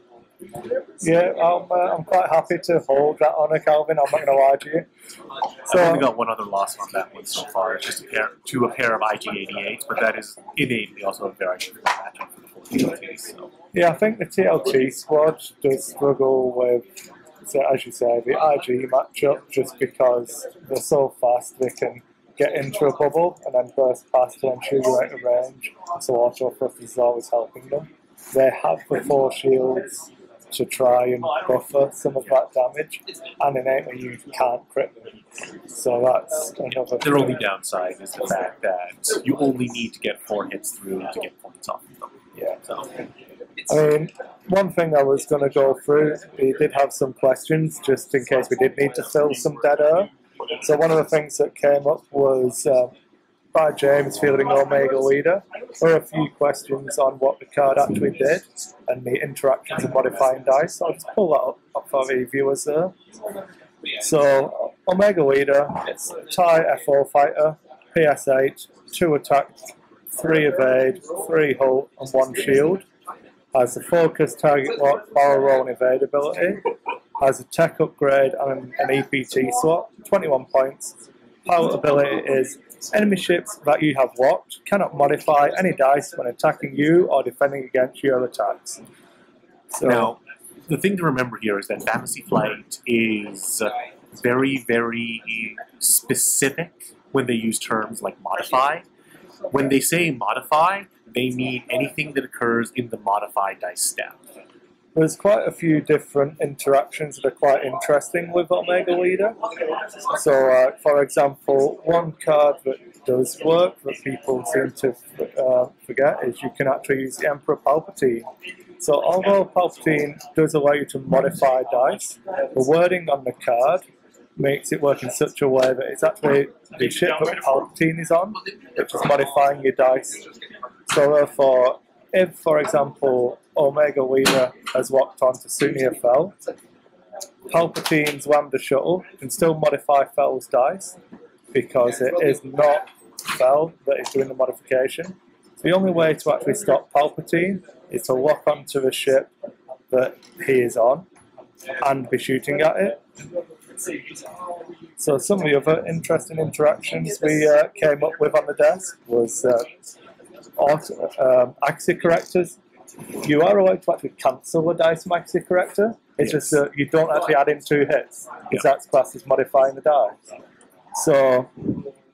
Yeah, I'm quite happy to hold that honour, Calvin, I'm not going to lie to you. So, I've only got one other loss on that one so far, it's just a pair of IG-88s, but that is innately also a very good matchup for the 14LT. So. Yeah, I think the TLT squad does struggle with, as you say, the IG matchup, just because they're so fast they can get into a bubble and then burst past to ensure you're out of range, so Auto Thrusters is always helping them. They have the 4 shields to try and buffer some of that damage, and innately you can't crit them. So that's another. Their only downside is the fact that you only need to get 4 hits through to get points off of them. Yeah. So. I mean, one thing I was going to go through, we did have some questions just in case we did need to fill some dead air. So one of the things that came up was by James fielding Omega Leader. There were a few questions on what the card actually did and the interactions and modifying dice. So I'll just pull that up for the viewers there. So Omega Leader, it's TIE FO Fighter, PS8, 2 attack, 3 evade, 3 hull, and 1 shield. Has a focus, target lock, barrel roll, and evade ability. Has a tech upgrade and an EPT swap, 21 points. Pilot ability is enemy ships that you have locked cannot modify any dice when attacking you or defending against your attacks. So, now, the thing to remember here is that Fantasy Flight is very, very specific when they use terms like modify. When they say modify, they mean anything that occurs in the modified dice step. There's quite a few different interactions that are quite interesting with Omega Leader. So, for example, one card that does work that people seem to forget is you can actually use the Emperor Palpatine. So, although Palpatine does allow you to modify dice, the wording on the card makes it work in such a way that it's actually the ship that Palpatine is on, which is modifying your dice. So, therefore, if, for example, Omega Leader has walked onto Sunia Fel, Palpatine's Lambda Shuttle can still modify Fel's dice because it is not Fel that is doing the modification. So the only way to actually stop Palpatine is to lock onto the ship that he is on and be shooting at it. So some of the other interesting interactions we came up with on the desk was axis correctors. You are allowed to actually cancel a dice from axis corrector. It's just that you don't actually add in 2 hits, because that's classed as modifying the die. So,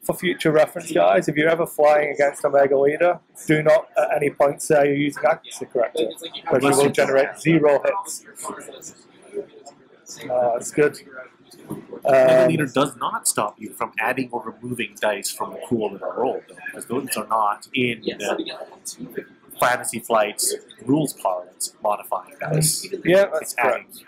for future reference, guys, if you're ever flying against Omega Leader, do not at any point say you're using axis corrector, because you will generate 0 hits. That's good. Omega Leader does not stop you from adding or removing dice from the pool that are rolled, because those are not in Fantasy Flight's rules parlance modifying dice. Yeah, that's correct.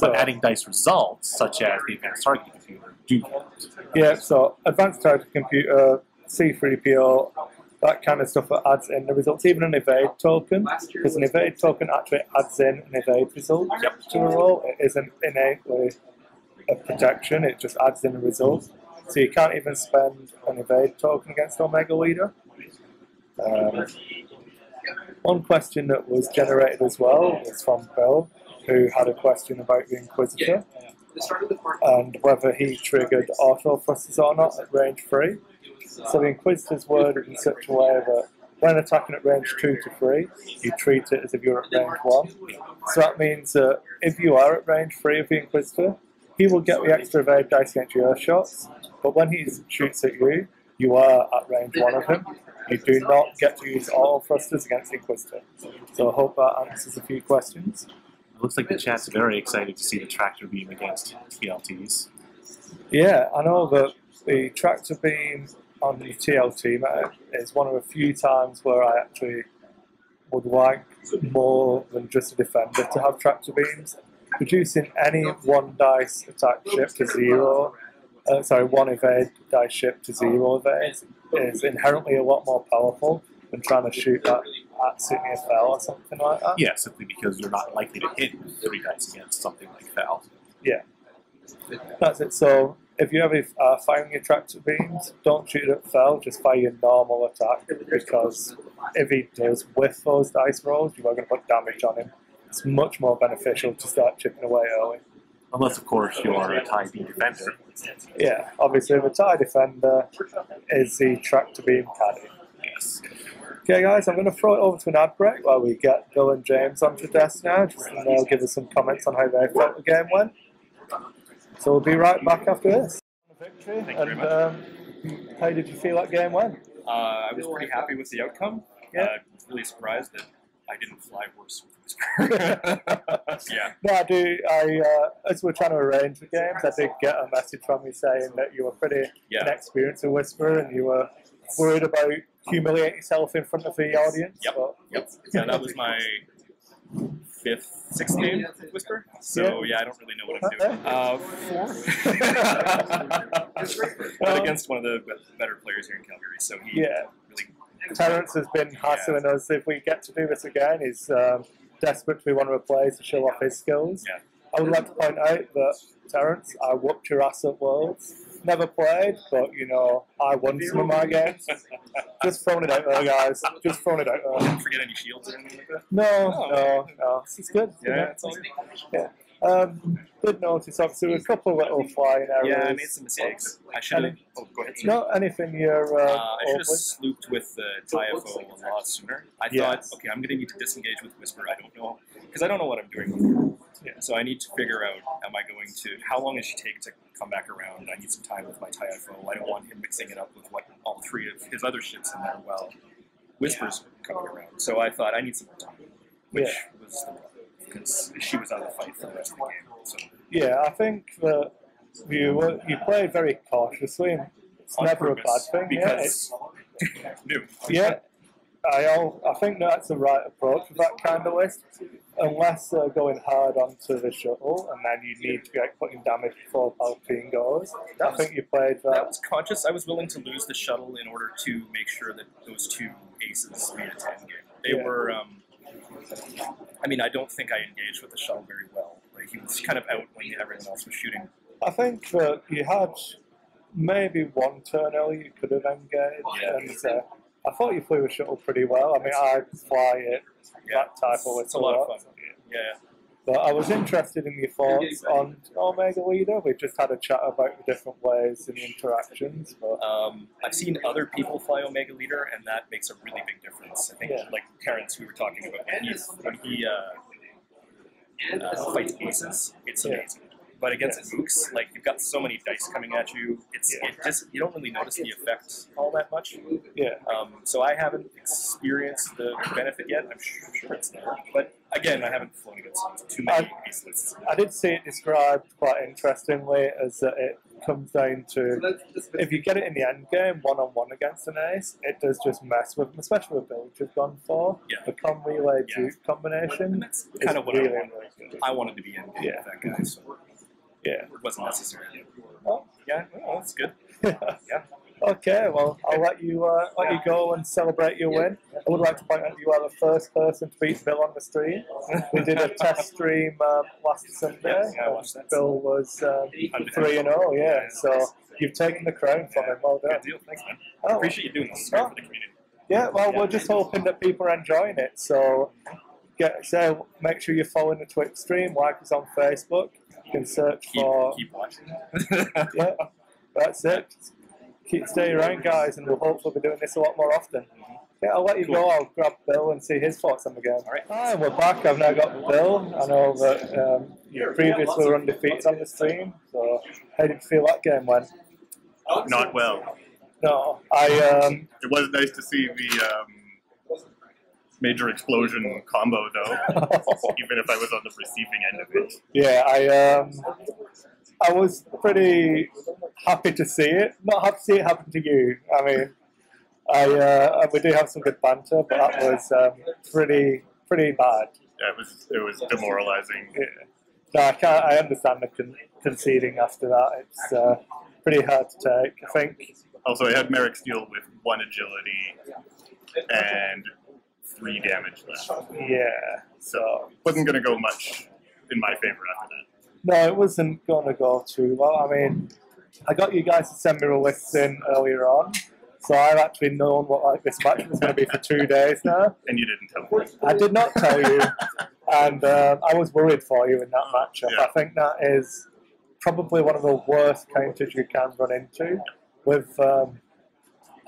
But adding dice results, such as the Advanced Targeting Computer, do that. Yeah, so Advanced Targeting Computer, C3PO, that kind of stuff that adds in the results, even an evade token, because an evade token actually adds in an evade result to a roll. It isn't innately a protection, it just adds in a result. So you can't even spend an evade token against Omega Leader. One question that was generated as well was from Bill, who had a question about the Inquisitor and whether he triggered Auto Thrusters or not at range 3. So the Inquisitor's worded in such a way that when attacking at range 2 to 3, you treat it as if you're at range 1. So that means that if you are at range 3 of the Inquisitor, he will get the extra evade dice against your shots, but when he shoots at you, you are at range 1 of him. You do not get to use Auto Thrusters against Inquisitor. So I hope that answers a few questions. It looks like the chat's very excited to see the tractor beam against TLTs. Yeah, I know that the tractor beam on the TLT is one of a few times where I actually would like more than just a defender to have tractor beams. Reducing any one dice attack ship to 0, one evade dice ship to 0 evade is inherently a lot more powerful than trying to shoot that at Sydney Fel or something like that. Yeah, simply because you're not likely to hit 3 dice against something like Fel. Yeah. That's it. So if you ever firing your tractor beams, don't shoot it at fell, just fire your normal attack, because if he does whiff those dice rolls, you are going to put damage on him. It's much more beneficial to start chipping away early. Unless, of course, you are a TIE beam defender. Yeah, obviously, the TIE defender is the tractor beam caddy. Yes. Okay, guys, I'm going to throw it over to an ad break while we get Bill and James onto the desk now, just and they'll give us some comments on how they felt the game went. So we'll be right back after this. Victory. Thank you very much. How did you feel that game went? I was pretty happy with the outcome. Yeah. Really surprised that I didn't fly worse with Whisper. Yeah. No, I do. As we're trying to arrange the games, I did get a message from you saying that you were pretty inexperienced with Whisper and you were worried about humiliating yourself in front of the audience. Yep. But... Yep. So that was my sixth game with Whisper. So yeah, I don't really know what I'm doing. But against one of the better players here in Calgary, so he really. Terrence has been hassling us. If we get to do this again, he's desperate to be one of the players to show off his skills. Yeah. I would like to point out that, Terrence, I whooped your ass at Worlds. Never played, but, you know, I won some of my games. Just throwing it out there, guys. Just throwing it out there. Didn't forget any shields or anything like that? No. It's good. Yeah, it's all good. Yeah. Did notice obviously a couple of little flying errors. Yeah, I made some mistakes. I should have. Oh, go ahead. Not anything you're. I should have slooped with the TIFO a lot sooner. I thought, okay, I'm going to need to disengage with Whisper. I don't know, because I don't know what I'm doing. Yeah. So I need to figure out: am I going to? How long does she take to come back around? I need some time with my TIFO. I don't want him mixing it up with what all three of his other ships in there. Well, Whisper's coming around, so I thought I need some more time, which was. Because she was out of the fight for the rest of the game. So. Yeah, I think that you played very cautiously. It's never a bad thing. Because new. I think that's the right approach with that kind of list. Unless they're going hard onto the shuttle, and then you need to be like, putting damage before Palpatine goes. I think you played that. That was conscious. I was willing to lose the shuttle in order to make sure that those two aces made a 10 game. They were... I mean, I don't think I engaged with the shuttle very well. Like, he was kind of out when everyone else was shooting. I think that you had maybe one turn early you could have engaged. Yeah. And I thought you flew the shuttle pretty well. I mean, I fly it that type of way. It's a lot of fun. Yeah. But I was interested in your thoughts on Omega Leader. We've just had a chat about the different ways and the interactions. But. I've seen other people fly Omega Leader, and that makes a really big difference. I think, like Terrence, we were talking about, when he fights aces, it's amazing. But against mooks, like, you've got so many dice coming at you, it just, you don't really notice the effect all that much. Yeah. So I haven't experienced the benefit yet. I'm sure it's there, but again, I haven't flown against too many ace lists. I did see it described quite interestingly as that it comes down to, if you get it in the end game one-on-one against an ace, it does just mess with them, especially with build you've gone for. Yeah. The con relay Duke combination. And that's kind of what I wanted. I wanted to be in game with that guy. So. Yeah. It wasn't necessary. Oh, yeah, well, that's good. Yeah. Okay, well, I'll let you go and celebrate your win. I would like to point out you are the first person to beat Bill on the stream. We did a test stream last Sunday. Yeah, I watched that. Bill was 3-0, yeah. So you've taken the crown from him. Well done. Good deal. Thanks, man. I appreciate you doing this. It's great for the community. Yeah, well, we're just hoping that people are enjoying it. So make sure you're following the Twitch stream. Like us on Facebook. You can search for... Keep watching. Yeah, that's it. Stay around, guys, and we'll hopefully be doing this a lot more often. Yeah, I'll let you go. I'll grab Bill and see his thoughts on the game. All right. Hi, we're back. I've now got Bill. I know that you previously were undefeated on the stream, so how did you feel that game went? Not well. No, it was nice to see the major explosion combo, though, even if I was on the receiving end of it. Yeah, I was pretty happy to see it. Not happy to see it happen to you. I mean, we do have some good banter, but that was pretty bad. Yeah, it was demoralizing. Yeah. No, I understand the conceding after that. It's pretty hard to take, I think. Also, I had Merrick Steele with 1 agility and 3 damage left. Yeah. So wasn't going to go much in my favor after that. No, it wasn't going to go too well. I mean, I got you guys to send me a list in earlier on, so I've actually known what this match was going to be for 2 days now. And you didn't tell me. I did not tell you, and I was worried for you in that matchup. Yeah. I think that is probably one of the worst counters you can run into, with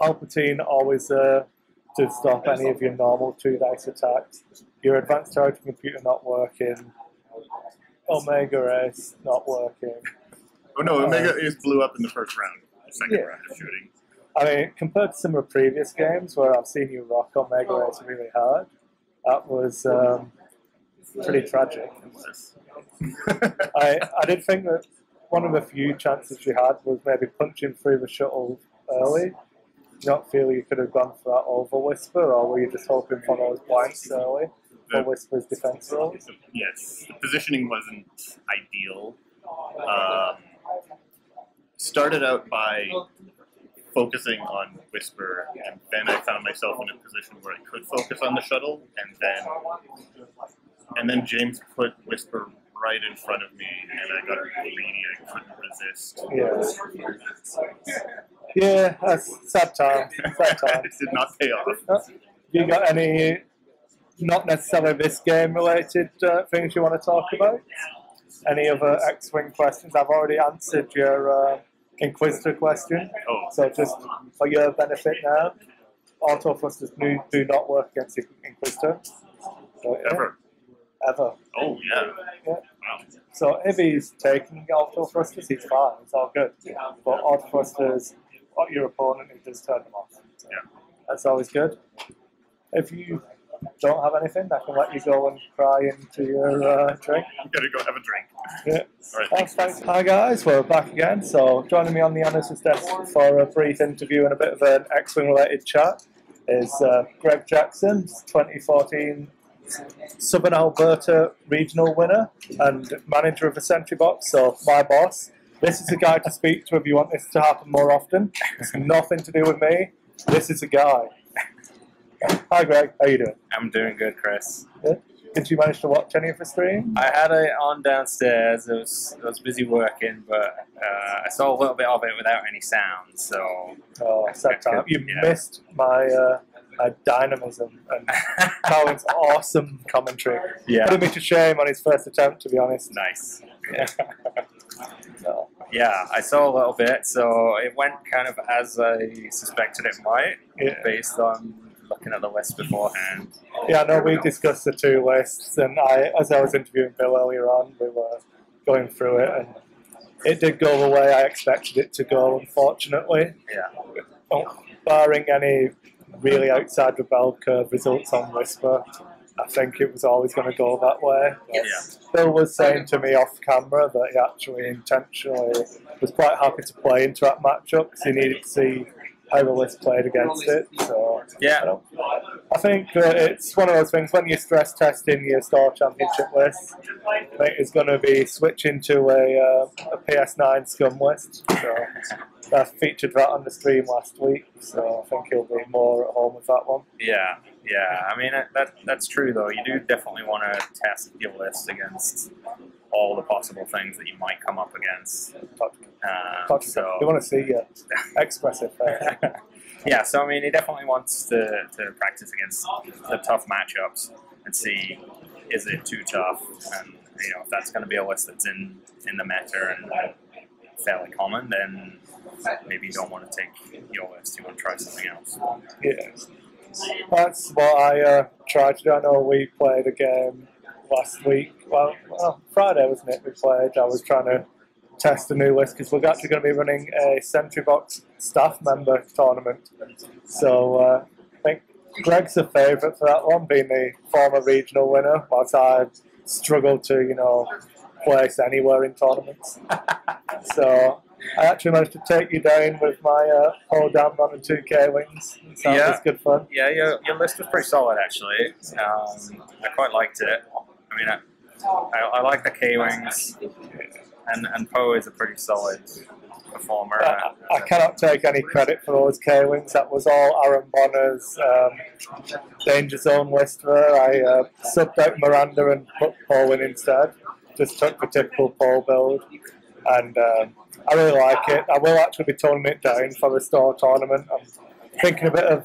Palpatine always to stop any of your normal 2-dice attacks, your advanced targeting computer not working, Omega Race not working. Oh no, Omega Race blew up in the first round, the second round of shooting. I mean, compared to some of the previous games where I've seen you rock Omega Race really hard, that was pretty tragic. I did think that one of the few chances you had was maybe punching through the shuttle early. Do you not feel you could have gone for that over Whisper, or were you just hoping for those blanks early for Whisper's defense rolls? Yes, the positioning wasn't ideal. Started out by focusing on Whisper, and then I found myself in a position where I could focus on the shuttle, and then James put Whisper right in front of me, and I got greedy. I couldn't resist. Yeah, that's sad time. Sad time. It did not pay off. You got any, not necessarily this game related things you want to talk about? Any other X-Wing questions? I've already answered your Inquisitor question, so just for your benefit now, Auto Thrusters do not work against the Inquisitor. Ever. Ever. Oh, yeah. Wow. So if he's taking Auto Thrusters, he's fine, it's all good. But Auto Thrusters, your opponent, it does turn them off. So that's always good. If you don't have anything, I can let you go and cry into your drink. You gotta go have a drink. Yeah. All right, thanks. Hi guys, we're back again. So joining me on the analyst's desk for a brief interview and a bit of an X-Wing related chat is Greg Jackson, 2014 Southern Alberta regional winner and manager of the Sentry Box, so my boss. This is the guy to speak to if you want this to happen more often. It's nothing to do with me. This is the guy. Hi Greg, how you doing? I'm doing good, Chris. Yeah. Did you manage to watch any of the stream? I had it on downstairs. I was busy working, but I saw a little bit of it without any sound. So sad time. You missed my my dynamism and Calvin's awesome commentary. Yeah, putting me to shame on his first attempt, to be honest. Nice. Yeah. So. Yeah, I saw a little bit, so it went kind of as I suspected it might, based on looking at the list beforehand. Yeah, no, we discussed the two lists, and as I was interviewing Bill earlier on, we were going through it, and it did go the way I expected it to go, unfortunately. Yeah. Barring any really outside the bell curve results on Whisper, I think it was always going to go that way. Yes. Bill was saying to me off camera that he actually intentionally was quite happy to play into that matchup because he needed to see how the list played against it. So yeah, I think it's one of those things when you're stress testing your Star Championship list. I think it's going to be switching to a PS9 scum list. So I featured that on the stream last week, so I think he'll be more at home with that one. Yeah, yeah. I mean that's true though. You do definitely want to test your list against all the possible things that you might come up against. So you want to see your expressive. Yeah, so I mean, he definitely wants to practice against the tough matchups and see is it too tough, and you know if that's going to be a list that's in the meta and fairly common, then maybe you don't want to take your list. You want to try something else. Yeah, that's what I tried to do. I know we played a game last week. Well, Friday, wasn't it? We played. I was trying to test a new list because we're actually going to be running a Sentry Box staff member tournament. So I think Greg's a favourite for that one, being the former regional winner, whilst I've struggled to, you know, place anywhere in tournaments. So I actually managed to take you down with my Poe Dameron and 2K wings. So yeah, it was good fun. Yeah, your list was pretty solid actually. I quite liked it. I mean, I like the K-Wings, and Poe is a pretty solid performer. I cannot take any credit for those K-Wings. That was all Aaron Bonner's Danger Zone list there. I subbed out Miranda and put Poe in instead. just for typical Poe build, and I really like it. I will actually be toning it down for the store tournament. I'm thinking a bit of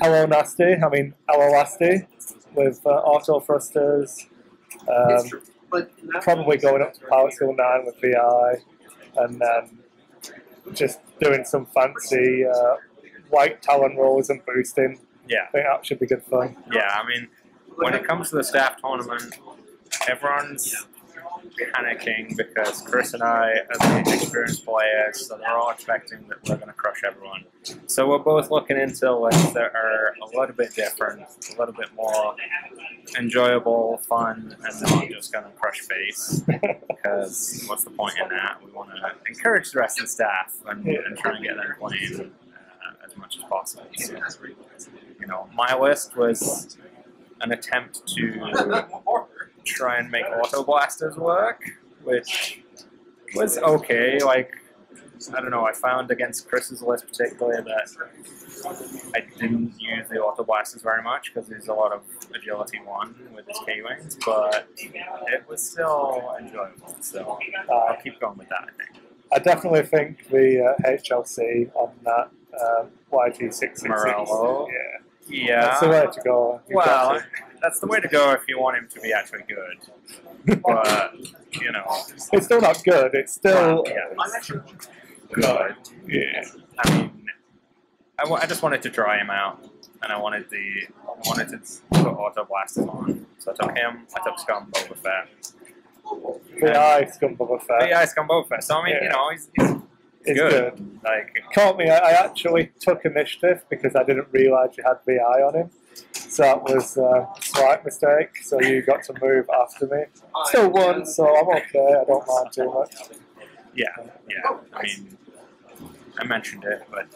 Hello Nasty, I mean Hello Lasty, with Auto Thrusters, probably going up to Pilot School 9 with VI, and then just doing some fancy white Talon Rolls and boosting. Yeah, I think that should be good fun. Yeah, I mean, when it comes to the staff tournament, everyone's panicking because Chris and I are the experienced players, so they're all expecting that we're going to crush everyone. So we're both looking into lists that are a little bit different, a little bit more enjoyable, fun, and not just going to crush face. Because what's the point in that? We want to encourage the rest of the staff and try and get them playing as much as possible. So, you know, my list was an attempt to try and make auto blasters work, which was okay. Like, I don't know, I found against Chris's list particularly that I didn't use the auto blasters very much because there's a lot of agility one with his K-Wings, but it was still enjoyable, so I'll keep going with that, I think. I definitely think the HLC on that YT666. Morello. Yeah. Yeah. That's the way to go. Well, that's the way to go if you want him to be actually good. But, you know. It's still not good. It's still good. Yeah. I mean, I just wanted to dry him out, and I wanted to put auto blasters on. So I took him. I took Scum Boba Fett. VI Scum Boba Fett. VI Scum Boba Fett. So I mean, you know, he's good. Like, caught me. I actually took initiative because I didn't realise you had VI on him, so that was a slight mistake. So you got to move after me. Still won, so I'm okay. I don't mind too much. Yeah, yeah. I mean, I mentioned it, but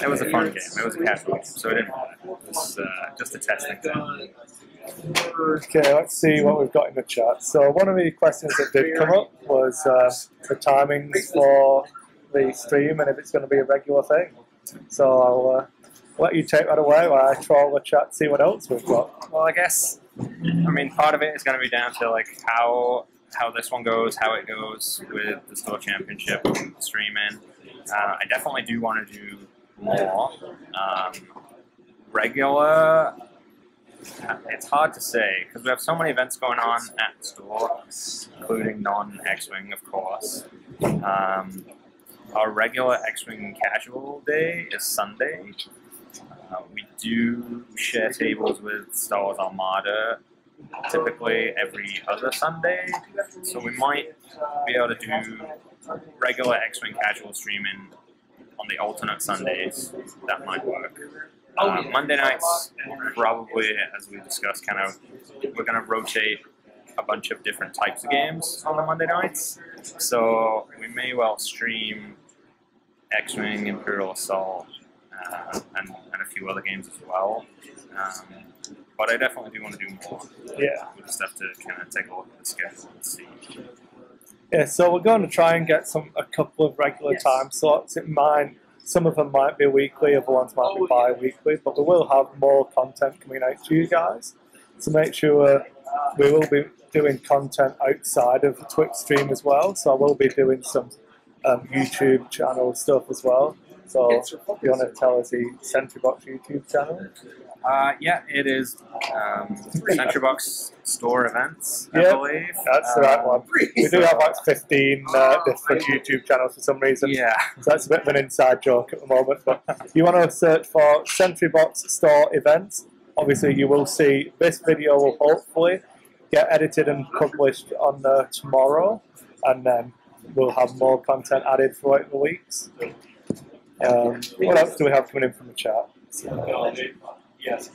it was a fun game. It was a casual game, so I didn't want it. It was just a testing thing. Okay, let's see what we've got in the chat. So one of the questions that did come up was the timings for the stream and if it's going to be a regular thing. So I'll let you take that away while I troll the chat and see what else we've got. Well, I guess, I mean, part of it is going to be down to like how this one goes, how it goes with the store championship streaming. I definitely do want to do more regular. It's hard to say, because we have so many events going on at the store, including non-X-Wing, of course. Our regular X-Wing casual day is Sunday. We do share tables with Star Wars Armada, typically every other Sunday. So we might be able to do regular X-Wing casual streaming on the alternate Sundays. That might work. Monday nights, probably, as we discussed, kind of, we're going to rotate a bunch of different types of games on the Monday nights. So we may well stream X-Wing, Imperial Assault, and a few other games as well. But I definitely do want to do more. Yeah. We'll just have to kind of take a look at the schedule and see. Yeah, so we're going to try and get a couple of regular time slots in mind. Some of them might be weekly, other ones might be bi-weekly, but we will have more content coming out to you guys. So make sure we will be doing content outside of the Twitch stream as well. So I will be doing some YouTube channel stuff as well. So you want to tell us the Sentry Box YouTube channel? Yeah, it is Sentry Box Store Events, I believe. That's the right one. We do have like 15 different YouTube channels for some reason. Yeah. So that's a bit of an inside joke at the moment. But you want to search for Sentry Box Store Events. Obviously, you will see this video will hopefully get edited and published on tomorrow. And then we'll have more content added throughout the weeks. What else do we have coming in from the chat? Yes.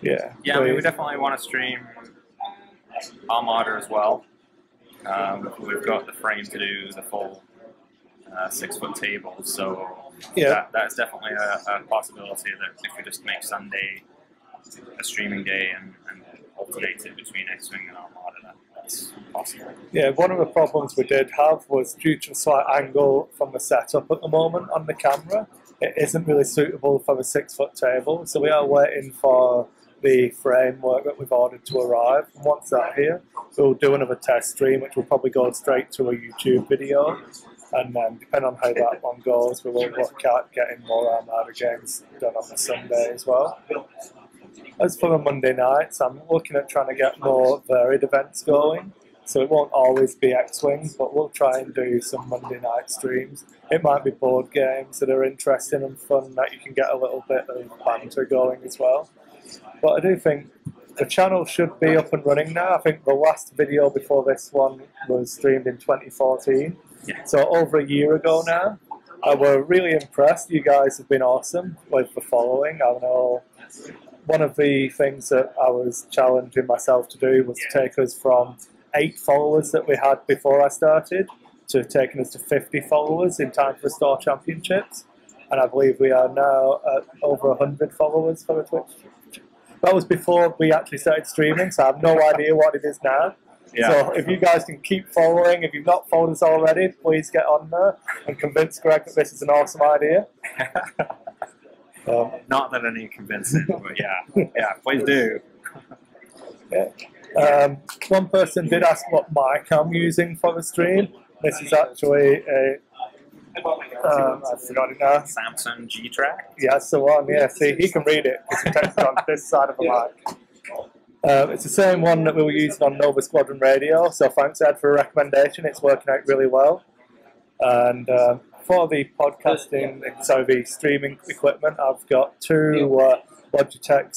Yeah. Yeah, I mean, we definitely want to stream Armada as well. We've got the frame to do the full 6-foot table, so that's definitely a possibility that if we just make Sunday a streaming day and alternate it between X-Wing and Armada, that's possible. Yeah, one of the problems we did have was due to a slight angle from the setup at the moment on the camera. It isn't really suitable for the 6-foot table, so we are waiting for the framework that we've ordered to arrive. And once that's here, we'll do another test stream, which will probably go straight to a YouTube video. And then, depending on how that one goes, we will look at getting more Armada games done on the Sunday as well. As for the Monday nights, I'm looking at trying to get more varied events going. So it won't always be X-Wing, but we'll try and do some Monday night streams. It might be board games that are interesting and fun that you can get a little bit of banter going as well. But I do think the channel should be up and running now. I think the last video before this one was streamed in 2014. So over a year ago now. I were really impressed. You guys have been awesome with the following. I know one of the things that I was challenging myself to do was to take us from 8 followers that we had before I started to taking us to 50 followers in time for the Star Championships, and I believe we are now at over 100 followers for the Twitch. That was before we actually started streaming, so I have no idea what it is now. So if you guys can keep following, if you've not followed us already, please get on there and convince Greg that this is an awesome idea. Not that I need convincing, but yeah, please do. One person did ask what mic I'm using for the stream. This is actually a I forgot it now. Samsung G-Track? Yes, the one, see, he can read it because he texted on this side of the mic. It's the same one that we were using on Nova Squadron Radio, so thanks, Ed, for a recommendation. It's working out really well. And for the podcasting, so the streaming equipment, I've got 2 Logitech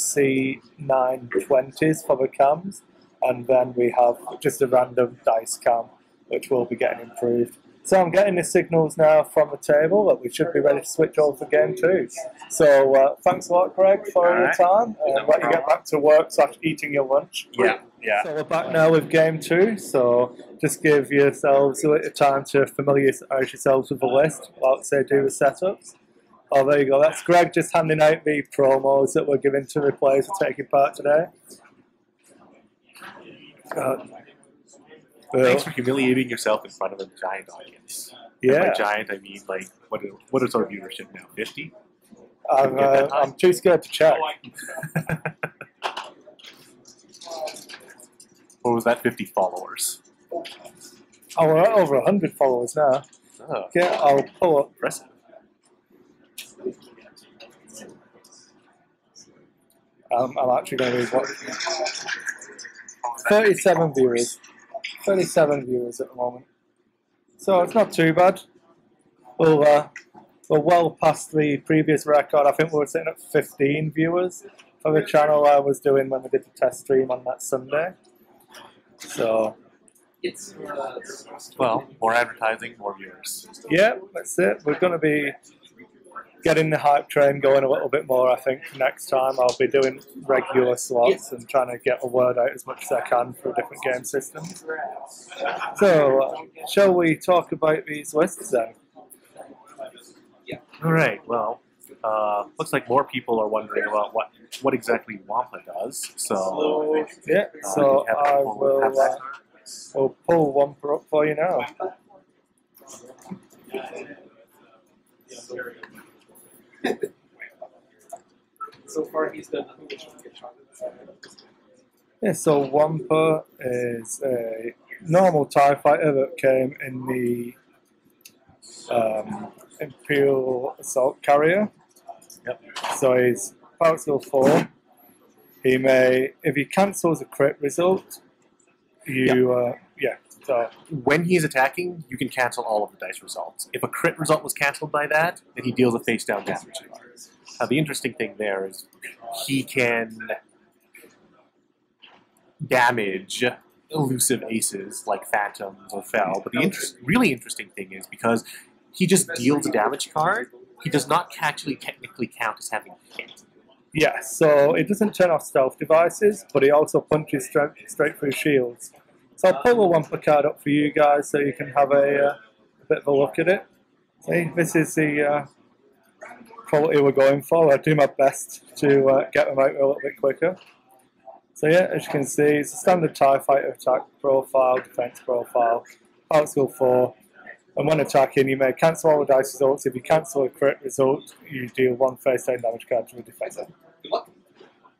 C920s for the cams, and then we have just a random dice cam, which will be getting improved. So I'm getting the signals now from the table that we should be ready to switch over to Game 2. So thanks a lot, Greg, for your time, and let you get back to work / eating your lunch. Yeah. So we're back now with Game 2, so just give yourselves a little time to familiarise yourselves with the list whilst they do the setups. Oh, there you go. That's Greg just handing out the promos that we're giving to the players for taking part today. Thanks for humiliating yourself in front of a giant audience. Yeah. By giant, I mean, like, what is our viewership now? 50? I'm too scared to check. What was that? 50 followers. Oh, we're at over 100 followers now. Oh. Okay, I'll pull up. Impressive. I'm actually going to read what 37 viewers. 37 viewers at the moment. So it's not too bad. We're well past the previous record. I think we were sitting at 15 viewers for the channel I was doing when we did the test stream on that Sunday. So, well, more advertising, more viewers. Yeah, that's it. We're going to be getting the hype train going a little bit more, I think. Next time I'll be doing regular slots and trying to get the word out as much as I can for different game systems. So, shall we talk about these lists then? Alright, well, looks like more people are wondering about what exactly Wampa does. So, so I will pull Wampa up for you now. So far, he's done nothing which will get shot inside. Yeah, so Wampa is a normal TIE Fighter that came in the Imperial Assault Carrier. So he's power skill 4. He may, if he cancels a crit result, you, so when he's attacking, you can cancel all of the dice results. If a crit result was cancelled by that, then he deals a face down damage. Now the interesting thing there is he can damage elusive aces like Phantoms or Fel, but the really interesting thing is because he just deals a damage card, he does not actually technically count as having hit. Yeah, so it doesn't turn off stealth devices, but he also punches straight through shields. So I'll pull the Wampa card up for you guys so you can have a bit of a look at it. See, this is the quality we're going for. I do my best to get them out a little bit quicker. So yeah, as you can see, it's a standard TIE Fighter attack profile, defense profile, power skill 4. And when attacking, you may cancel all the dice results. If you cancel a crit result, you deal 1 face down damage card to a defender.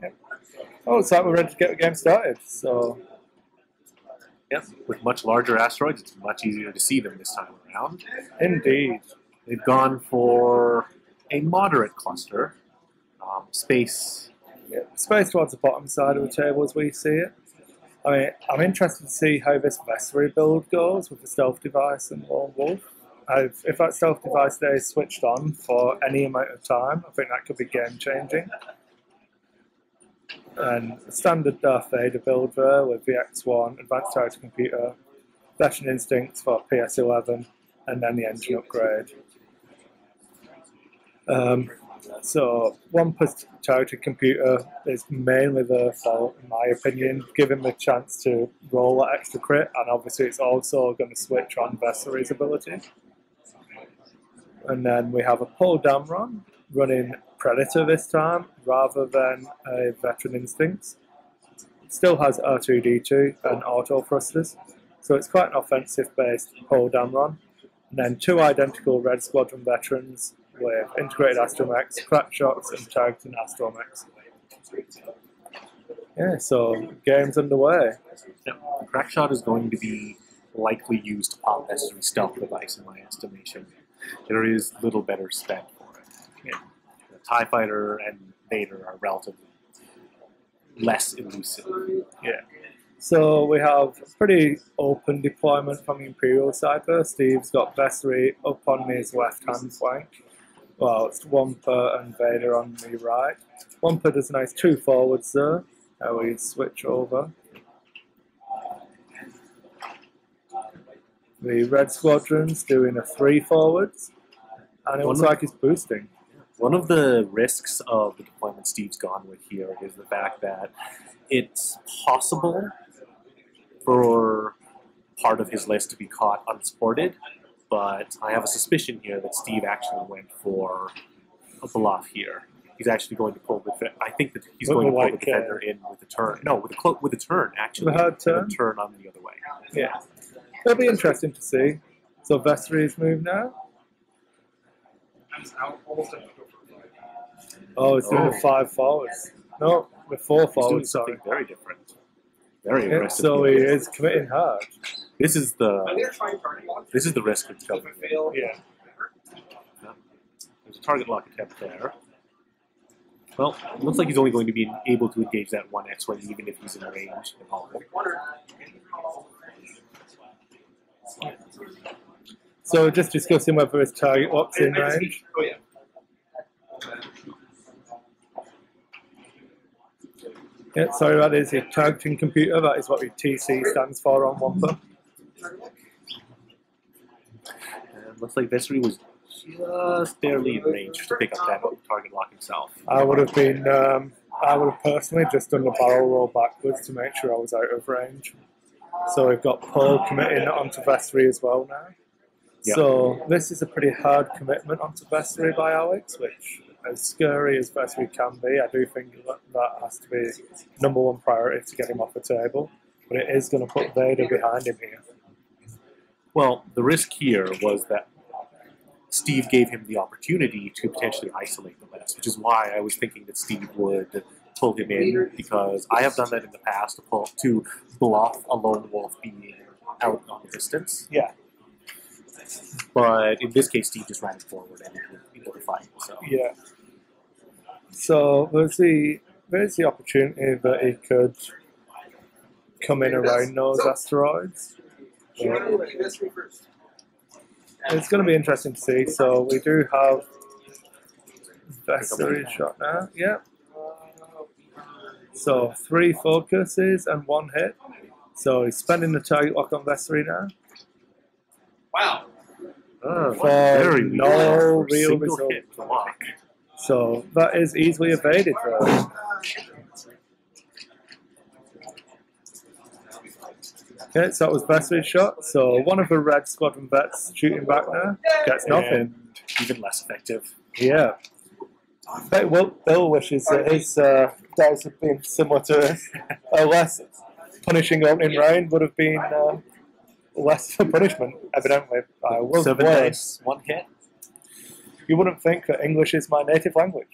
Yep. Oh, looks like we're ready to get the game started. So, yes, with much larger asteroids, it's much easier to see them this time around. Indeed. They've gone for a moderate cluster. Space. Yep. Space towards the bottom side of the table as we see it. I mean, I'm interested to see how this Vessery build goes with the Stealth Device and Lone Wolf. If that Stealth Device there is switched on for any amount of time, I think that could be game-changing. And the standard Darth Vader build there with the X1, Advanced Targeting Computer, Veteran Instincts for PS11, and then the engine upgrade. So Wampa's targeted computer is mainly their fault, in my opinion, giving the chance to roll that extra crit, and obviously it's also going to switch on Vessery's ability. And then we have a Poe Dameron running Predator this time, rather than a Veteran Instincts. It still has R2-D2 and Auto Thrusters, so it's quite an offensive-based Poe Dameron. And then two identical Red Squadron veterans with integrated astromechs, crack shots, and targeting astromechs. Yeah, so game's underway. Yep. Crack Shot is going to be likely used to pop this Stealth Device, in my estimation. There is little better spec for it. Yeah. The TIE Fighter and Vader are relatively less elusive. Yeah. So we have pretty open deployment from the Imperial side there. Steve's got Vessery up on his left-hand flank. Well, it's Wampa and Vader on the right. Wampa does a nice two forwards there. Now we switch over. The Red Squadron's doing a three forwards, and it looks like he's boosting. One of the risks of the deployment Steve's gone with here is the fact that it's possible for part of his list to be caught unsupported, but I have a suspicion here that Steve actually went for a bluff here. He's actually going to pull the. I think that he's going to pull the defender in with a turn. No, with a turn actually. Turn on the other way. Yeah, that'll be interesting to see. So Vessery's move now. Oh, it's doing five forwards. No, with four forwards. Something very different. Very aggressive. So he is committing hard. This is the risk of jumping. Yeah. There's a target lock attempt there. Well, it looks like he's only going to be able to engage that one X-Wing even if he's in range. So we're just discussing whether his target lock's in range. Oh yeah. Yeah, sorry, that is your targeting computer. That is what your TC stands for on Wampa. Looks like Vessery was just barely in range to pick up that target lock himself. I would have personally just done the barrel roll backwards to make sure I was out of range. So we've got Poe committing onto Vessery as well now. Yep. So this is a pretty hard commitment onto Vessery by Alex, which, as scary as Vessery can be, I do think that has to be number one priority to get him off the table. But it is going to put Vader behind him here. Well, the risk here was that Steve gave him the opportunity to potentially isolate the list, which is why I was thinking that Steve would pull him in, because I have done that in the past to bluff a Lone Wolf being out on the distance. Yeah. But in this case, Steve just ran it forward and into the fight. So. Yeah. So there's the opportunity that he could come in around those asteroids. It's going to be interesting to see. So we do have Vessery shot now. Yeah. So three focuses and one hit. So he's spending the target lock on Vessery now. Wow. Very no real result. So that is easily evaded, right? Okay, so that was Vessery's shot. So one of the Red Squadron vets shooting back there gets nothing. And even less effective. Yeah. But Bill wishes that his dice had been similar to a less punishing opening round would have been. Less punishment, evidently. I was 7 days, one hit. You wouldn't think that English is my native language.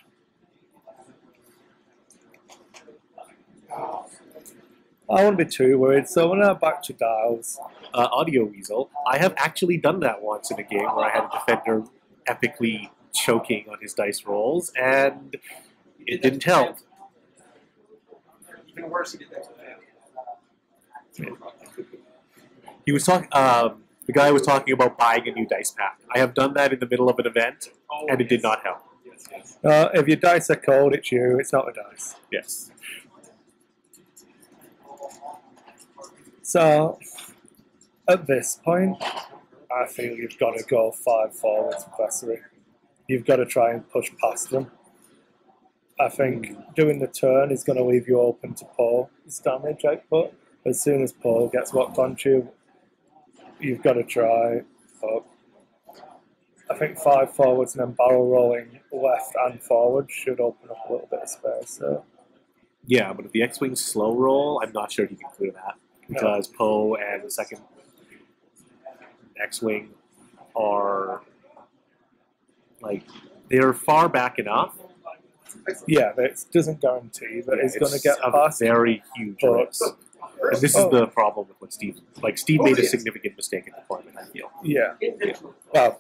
I wouldn't be too worried, so when I'm back to dials. Audio Weasel, I have actually done that once in a game where I had a defender epically choking on his dice rolls, and it didn't help. Even worse, he did that to the man. He was talking, the guy was talking about buying a new dice pack. I have done that in the middle of an event, and it did not help. Yes. If your dice are cold, it's you, it's not the dice. Yes. So, at this point, I feel you've got to go 5 forwards with Vessery. You've got to try and push past them. I think doing the turn is going to leave you open to Poe's damage output. As soon as Poe gets locked onto you, you've got to try. But I think 5 forwards and then barrel rolling left and forward should open up a little bit of space. So. Yeah, but if the X-Wing's slow roll, I'm not sure he can clear that. Because Poe and the second X-Wing are, like, they're far back enough. Yeah, it doesn't guarantee that it's going to get past. It's a very huge risk. And this is the problem with what Steve, like, Steve made a significant mistake in deployment, I feel. Yeah. Well,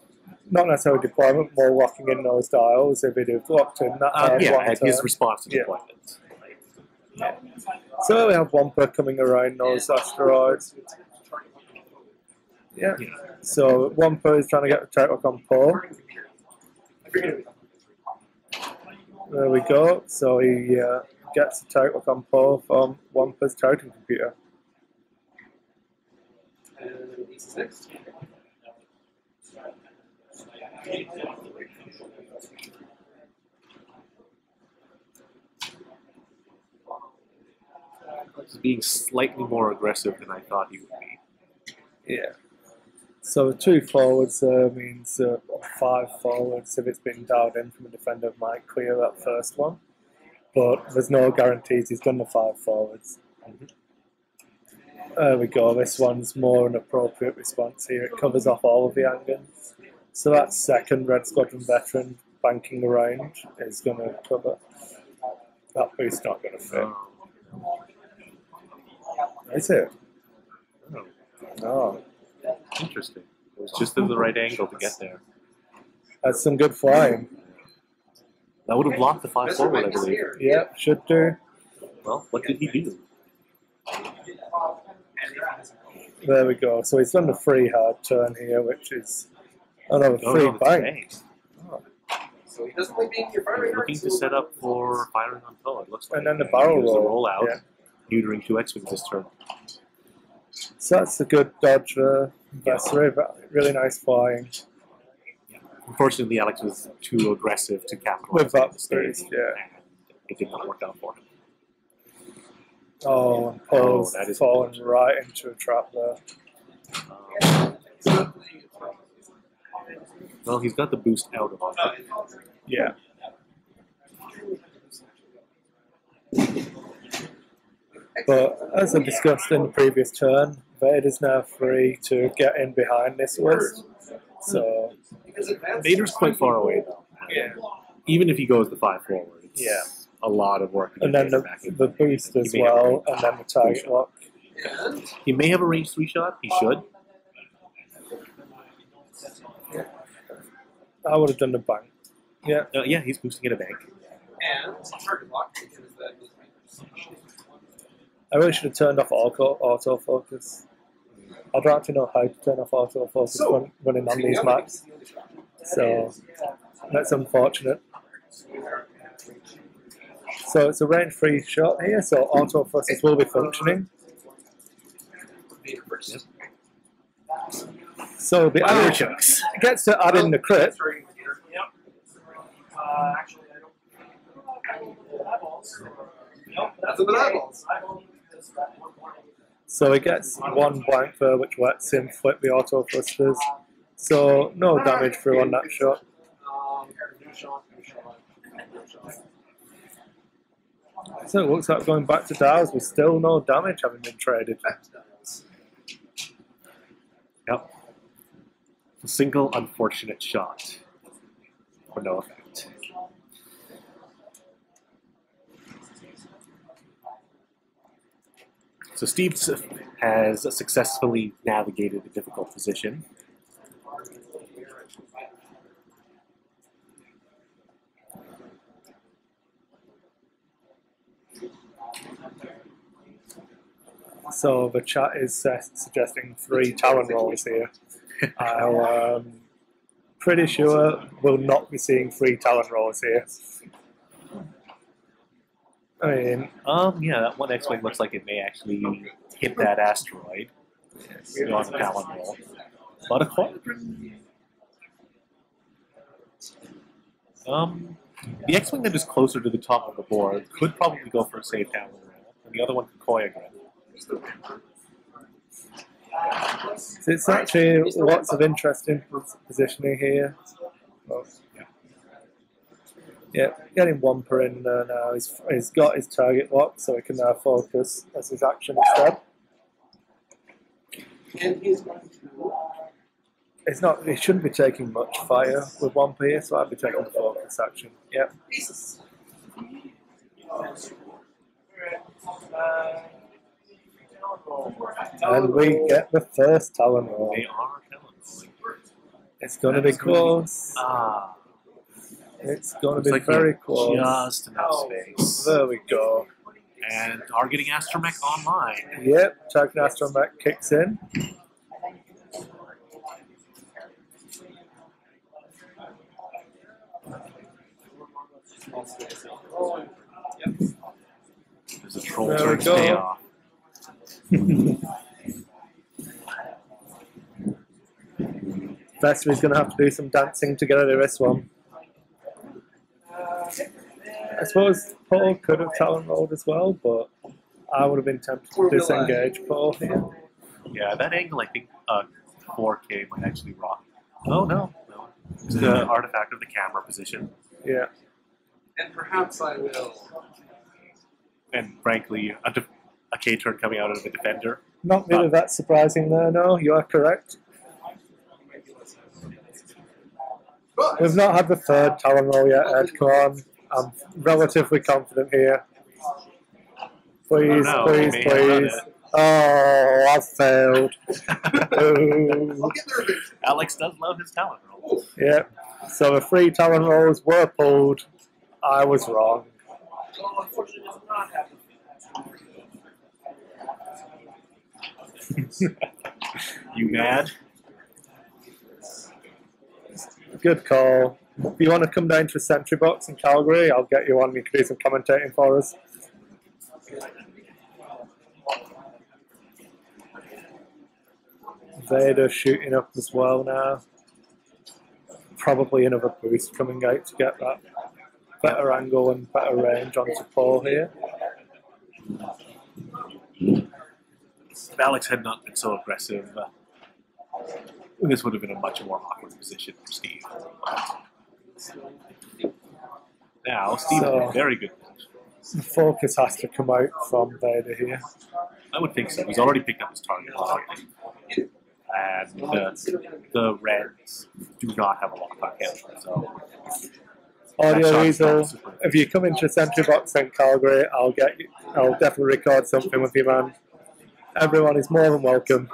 not necessarily deployment, more locking in those dials if it is locked in. That and his response to deployment. Yeah. So we have Wampa coming around those asteroids. Yeah. So Wampa is trying to get the attack on Poe. There we go. So he gets the attack on Poe from Wampa's targeting computer. Being slightly more aggressive than I thought he would be. Yeah. So 2 forwards means 5 forwards if it's been dialed in from a defender might clear that first one. But there's no guarantees he's done the 5 forwards. There we go. This one's more an appropriate response here. It covers off all of the angles. So that second Red Squadron veteran banking the range is going to cover. That boost's not going to fit. Is it? Oh. No. Interesting. It was just at the right angle to get there. That's some good flying. That would have blocked the 5 forward, I believe. Yeah, should do. Well, what did he do? There we go. So he's done the free hard turn here, which is another free bank. So he doesn't like being your firing. He's looking to set up for firing on Poe, it looks like. And then the barrel roll. Rollout. Yeah. Neutering 2 X-Wings this turn. So that's a good dodge there. That's really nice flying. Yeah. Unfortunately, Alex was too aggressive to capitalize with that space, and it did not work out for him. Oh, and Poe's fallen right into a trap there. Well, he's got the boost out of it. Yeah. But as I discussed in the previous turn, Vader's now free to get in behind this list. So Vader's quite far away though. Yeah. Even if he goes the 5 forward, it's a lot of work. And then the boost as well, and then the target lock. He may have a range 3 shot. He should. Yeah. I would have done the bank. Yeah. Yeah, he's boosting at a bank. And target lock because that is I really should have turned off autofocus. I don't actually know how to turn off autofocus when running on these maps. So that's unfortunate. So it's a range 3 shot here, so autofocus will be functioning. So the arrow gets to add in the crit. Actually, I don't eyeballs. That's the eyeballs. So he gets 1 blank there, which lets him flip the auto thrusters. So no damage through on that shot. So it looks like going back to dials with still no damage having been traded. Yep. A single unfortunate shot for no effect. So Steve has successfully navigated a difficult position. So the chat is suggesting 3 Talon rolls here. I'm pretty sure we'll not be seeing 3 Talon rolls here. I mean, yeah, that one X-Wing looks like it may actually hit that asteroid. Yes, on a Talon roll. But a quadrant. The X-Wing that is closer to the top of the board could probably go for a safe Talon roll, and the other one could choreograph. So it's actually lots of interesting positioning here. Oh, yeah. Yeah, getting Wampa in there now. He's got his target locked, so he can now focus as his action instead. It's not. He shouldn't be taking much fire with Wampa here, so I'd be taking the focus action. Yep. And we get the first Talon roll. They are Talon rolling. It's going to be close. Ah. It's going to be very close. Just enough space. There we go. And targeting Astromech online. Yep, targeting Astromech kicks in. There's a troll turn payoff. Vesper's going to have to do some dancing to get out of this one. I suppose Paul could have talent rolled as well, but I would have been tempted to disengage Paul here. Yeah, that angle I think 4K might actually rock. Oh no, no. It's the artifact of the camera position. Yeah. And perhaps I will. And frankly, a K-turn coming out of a defender. Not really that surprising there, no, you are correct. We've not had the third Talon roll yet, Edcorn. I'm relatively confident here. Please, oh, no, please, please. Oh, I've failed. Alex does love his Talon roll. Yep. So the 3 Talon rolls were pulled. I was wrong. You mad? Good call. If you want to come down to a Sentry Box in Calgary, I'll get you on. You can do some commentating for us. Vader shooting up as well now. Probably another boost coming out to get that better angle and better range onto Paul here. If Alex had not been so aggressive, this would have been a much more awkward position for Steve. Now, Steve is very good. The focus has to come out from Vader here. I would think so. He's already picked up his target lock. And the Reds do not have a lock on him. So. Audio Weasel, if you come into Sentry Box in Calgary, I'll get you. I'll definitely record something with you, man. Everyone is more than welcome.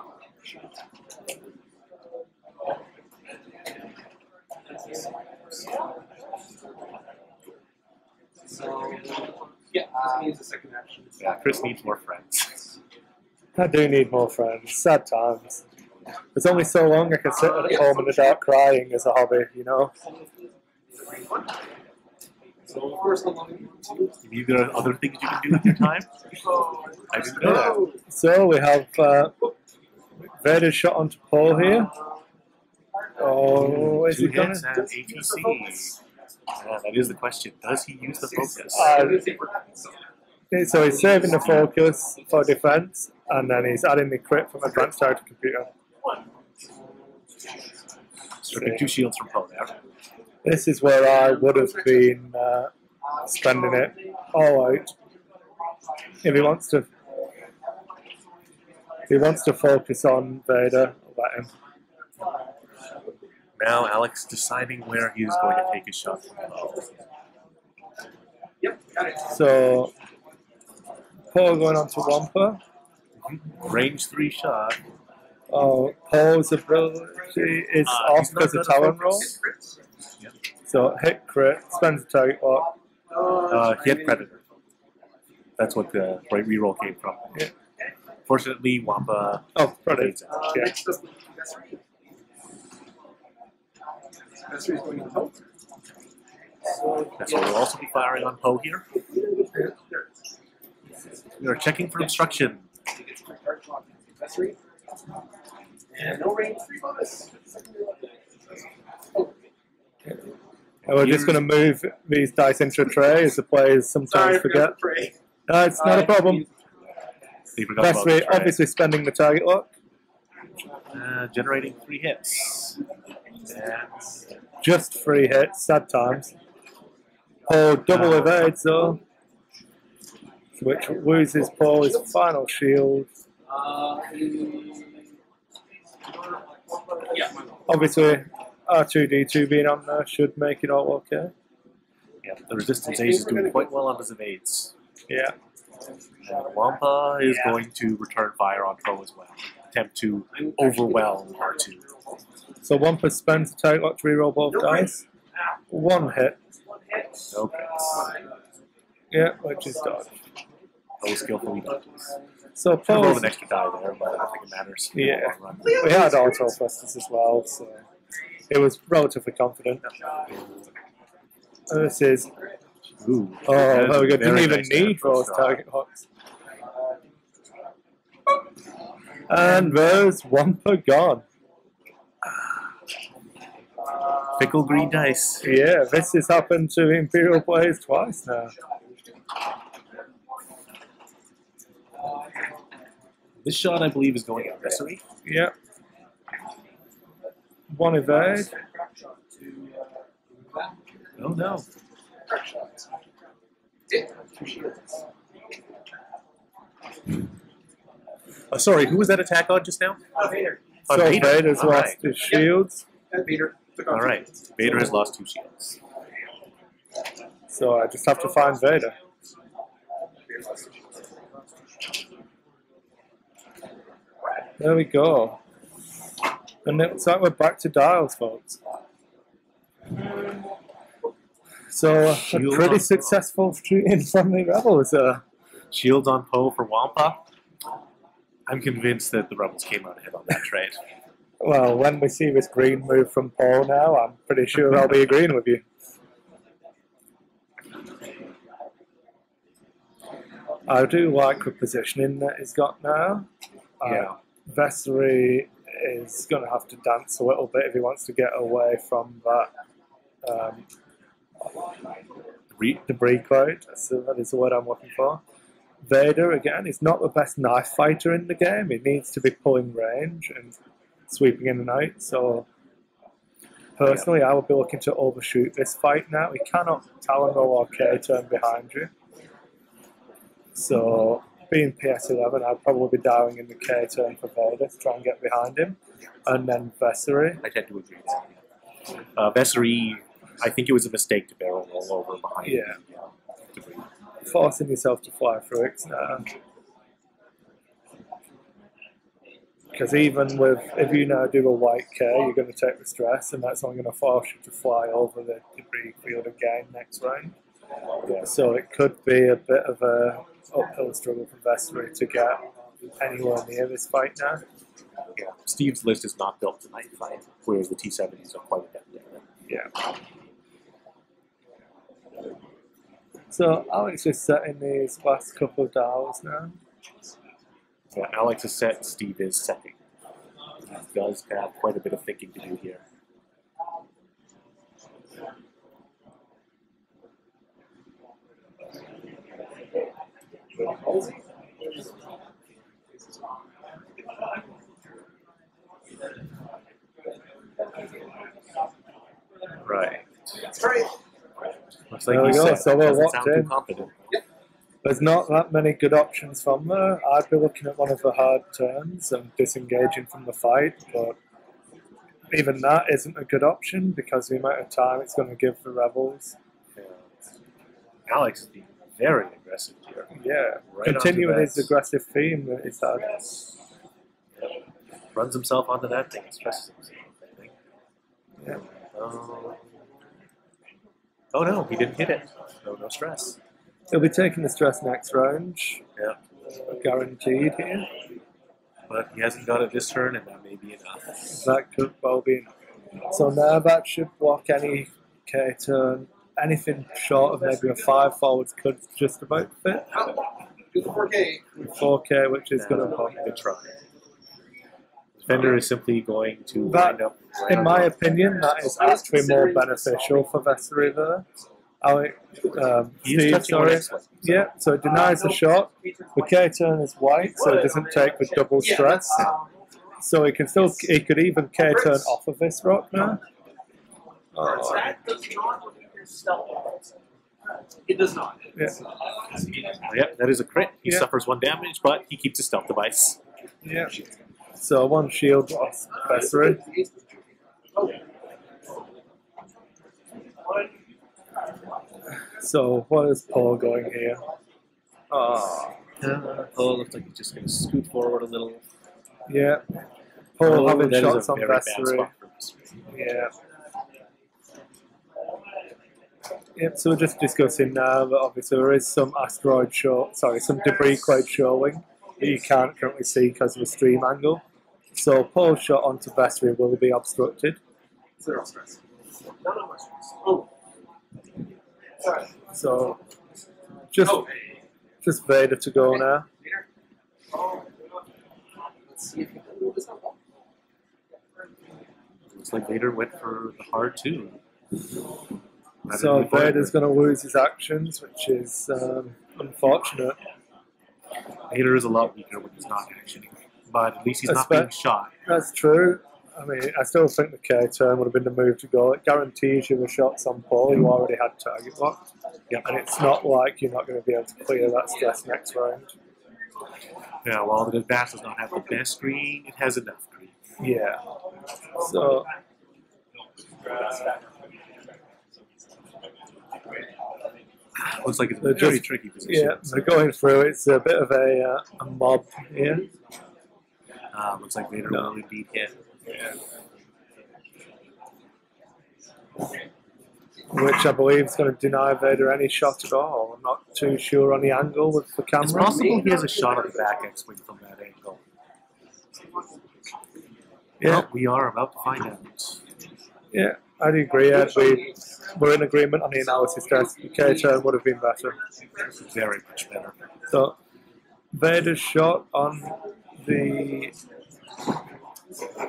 So, yeah, Chris needs a second action. Yeah, Chris needs more friends. I do need more friends. Sad times. There's only so long I can sit at home in the dark crying as a hobby, you know? So, of course, you there are other things you can do with your time? I didn't know that. So, we have Vader shot onto Paul here. Oh, is he going to ATC? Yeah, that is the question. Does he use the focus? So he's saving the focus for defense, and then he's adding the crit from Advanced Targeting Computer. Stripping 2 shields from Poe there. This is where I would have been spending it all out. If he wants to, focus on Vader, let him. Now Alex deciding where he's going to take his shot from Poe. Yep, got it. So Poe going on to Wampa. range 3 shot. Oh, Poe's approach is off because of Talon Roll. Yeah. So hit crit, spends the target block. Hit Predator. That's what the right reroll came from. Yeah. Fortunately, Wampa. Oh, Predator. Yeah. That's what we'll also be firing on Poe here. We are checking for obstruction. And no range 3 bonus. And we're just going to move these dice into a tray as the players sometimes forget. No, it's not a problem. That's we're obviously spending the target lock. Generating 3 hits. And just 3 hits, sad times. Poe double evades though, which loses Poe's final shield. Obviously, R2-D2 being on there should make it all okay. Yeah, the resistance ace is doing quite well on his evades. Yeah. And Wampa is going to return fire on Poe as well. Attempt to overwhelm R2. So Wampa spends the target lock to reroll both dice. One hit. No crits. Yeah, which is dodge. Poe skillfully dodges. So Poe an extra die there, but I don't think it matters. Yeah. We had Auto Thrusters as well, so it was relatively confident. And this is. Ooh, oh, there we go. Didn't even need those target hooks. And there's Wampa gone. Fickle green dice. Yeah, this has happened to the Imperial players twice now. This shot, I believe, is going adversary. Yeah. One evade. Oh no. Oh, sorry, who was that attack on just now? Vader. So Vader has lost 2 shields. Vader. All right, Vader has lost 2 shields. So I just have to find Vader. There we go. And it looks like we're back to dials, folks. So a pretty successful shooting from the Rebels. Shields on Poe for Wampa. I'm convinced that the Rebels came out ahead on that trade. Well, when we see this green move from Poe now, I'm pretty sure I'll be agreeing with you. I do like the positioning that he's got now. Yeah. Vessery is going to have to dance a little bit if he wants to get away from that debris cloud. So that is the word I'm looking for. Vader, again, is not the best knife fighter in the game. He needs to be pulling range and sweeping in and out. So, personally, I would be looking to overshoot this fight now. He cannot Talon Roll or K-turn behind you. So, being PS11, I'd probably be dialing in the K-turn for Vader to try and get behind him. And then Vessery. I tend to agree with that. Vessery, I think it was a mistake to barrel roll over behind him. Yeah. Forcing yourself to fly through it now. Because even with, if you now do a white K, you're going to take the stress, and that's only going to force you to fly over the debris field again next round. Yeah, so it could be a bit of a uphill struggle for Vessery to get anywhere near this fight now. Yeah, Steve's list is not built to night fight, whereas the T-70s are quite a bit different. Yeah. So Alex is setting these last couple of dials now. Yeah, Alex is set, Steve is setting. He does have quite a bit of thinking to do here. Right. Looks like there we go. So we're locked in. There's not that many good options from there. I'd be looking at one of the hard turns and disengaging from the fight, but even that isn't a good option because the amount of time it's going to give the Rebels. Yeah. Alex is being very aggressive here. Yeah, right, continuing his aggressive theme. It's hard. Yeah. Runs himself onto that thing, stresses himself, I think. Yeah. Oh no, he didn't hit it. No stress. He'll be taking the stress next round. Yeah. Guaranteed here. But he hasn't got it this turn, and that may be enough. That could well be enough. So now that should block any K turn. Anything short of maybe a 5 forwards could just about fit. 4K, which is going to be a try. Defender is simply going to wind up. In my opinion, that is actually more beneficial for Vessery there. Yeah, so it denies the shot. The K turn is white, so it doesn't take the double stress. So it can still, it could even K turn off of this rock now. It does not. Yeah. Yep, that is a crit. He suffers 1 damage, but he keeps a stealth device. Yeah. So 1 shield loss, Vessery. So what is Paul going here? Oh, Paul looks like he's just going to scoot forward a little. Yeah. Paul having shots on Vessery. Yeah. Yep, so we're just discussing now that obviously there is some asteroid show, sorry, some debris quite showing that you can't currently see because of the stream angle. So Paul's shot onto Vessery will be obstructed. Zero stress. Oh. So just Vader to go now. Looks like Vader went for the hard 2. So Vader's going to lose his actions, which is unfortunate. Vader is a lot weaker when he's not actioning, but at least he's not being shot. That's true. I mean, I still think the K turn would have been the move to go. It guarantees you the shots on Paul. You already had target lock. Yeah. And it's not like you're not going to be able to clear that stress next round. Yeah, well, the Advance does not have the best green. It has enough green. Yeah. So... looks like it's a very tricky position. Yeah, they're going through. It's a bit of a mob here. Looks like Vader will indeed hit. Yeah. Which I believe is going to deny Vader any shot at all. I'm not too sure on the angle with the camera. It's possible he has a shot at the back X-Wing from that angle. Yeah, well, we are about to find out. Yeah, I'd agree. We're in agreement on the analysis test. The K turn would have been better. Very much better. So, Vader's shot on the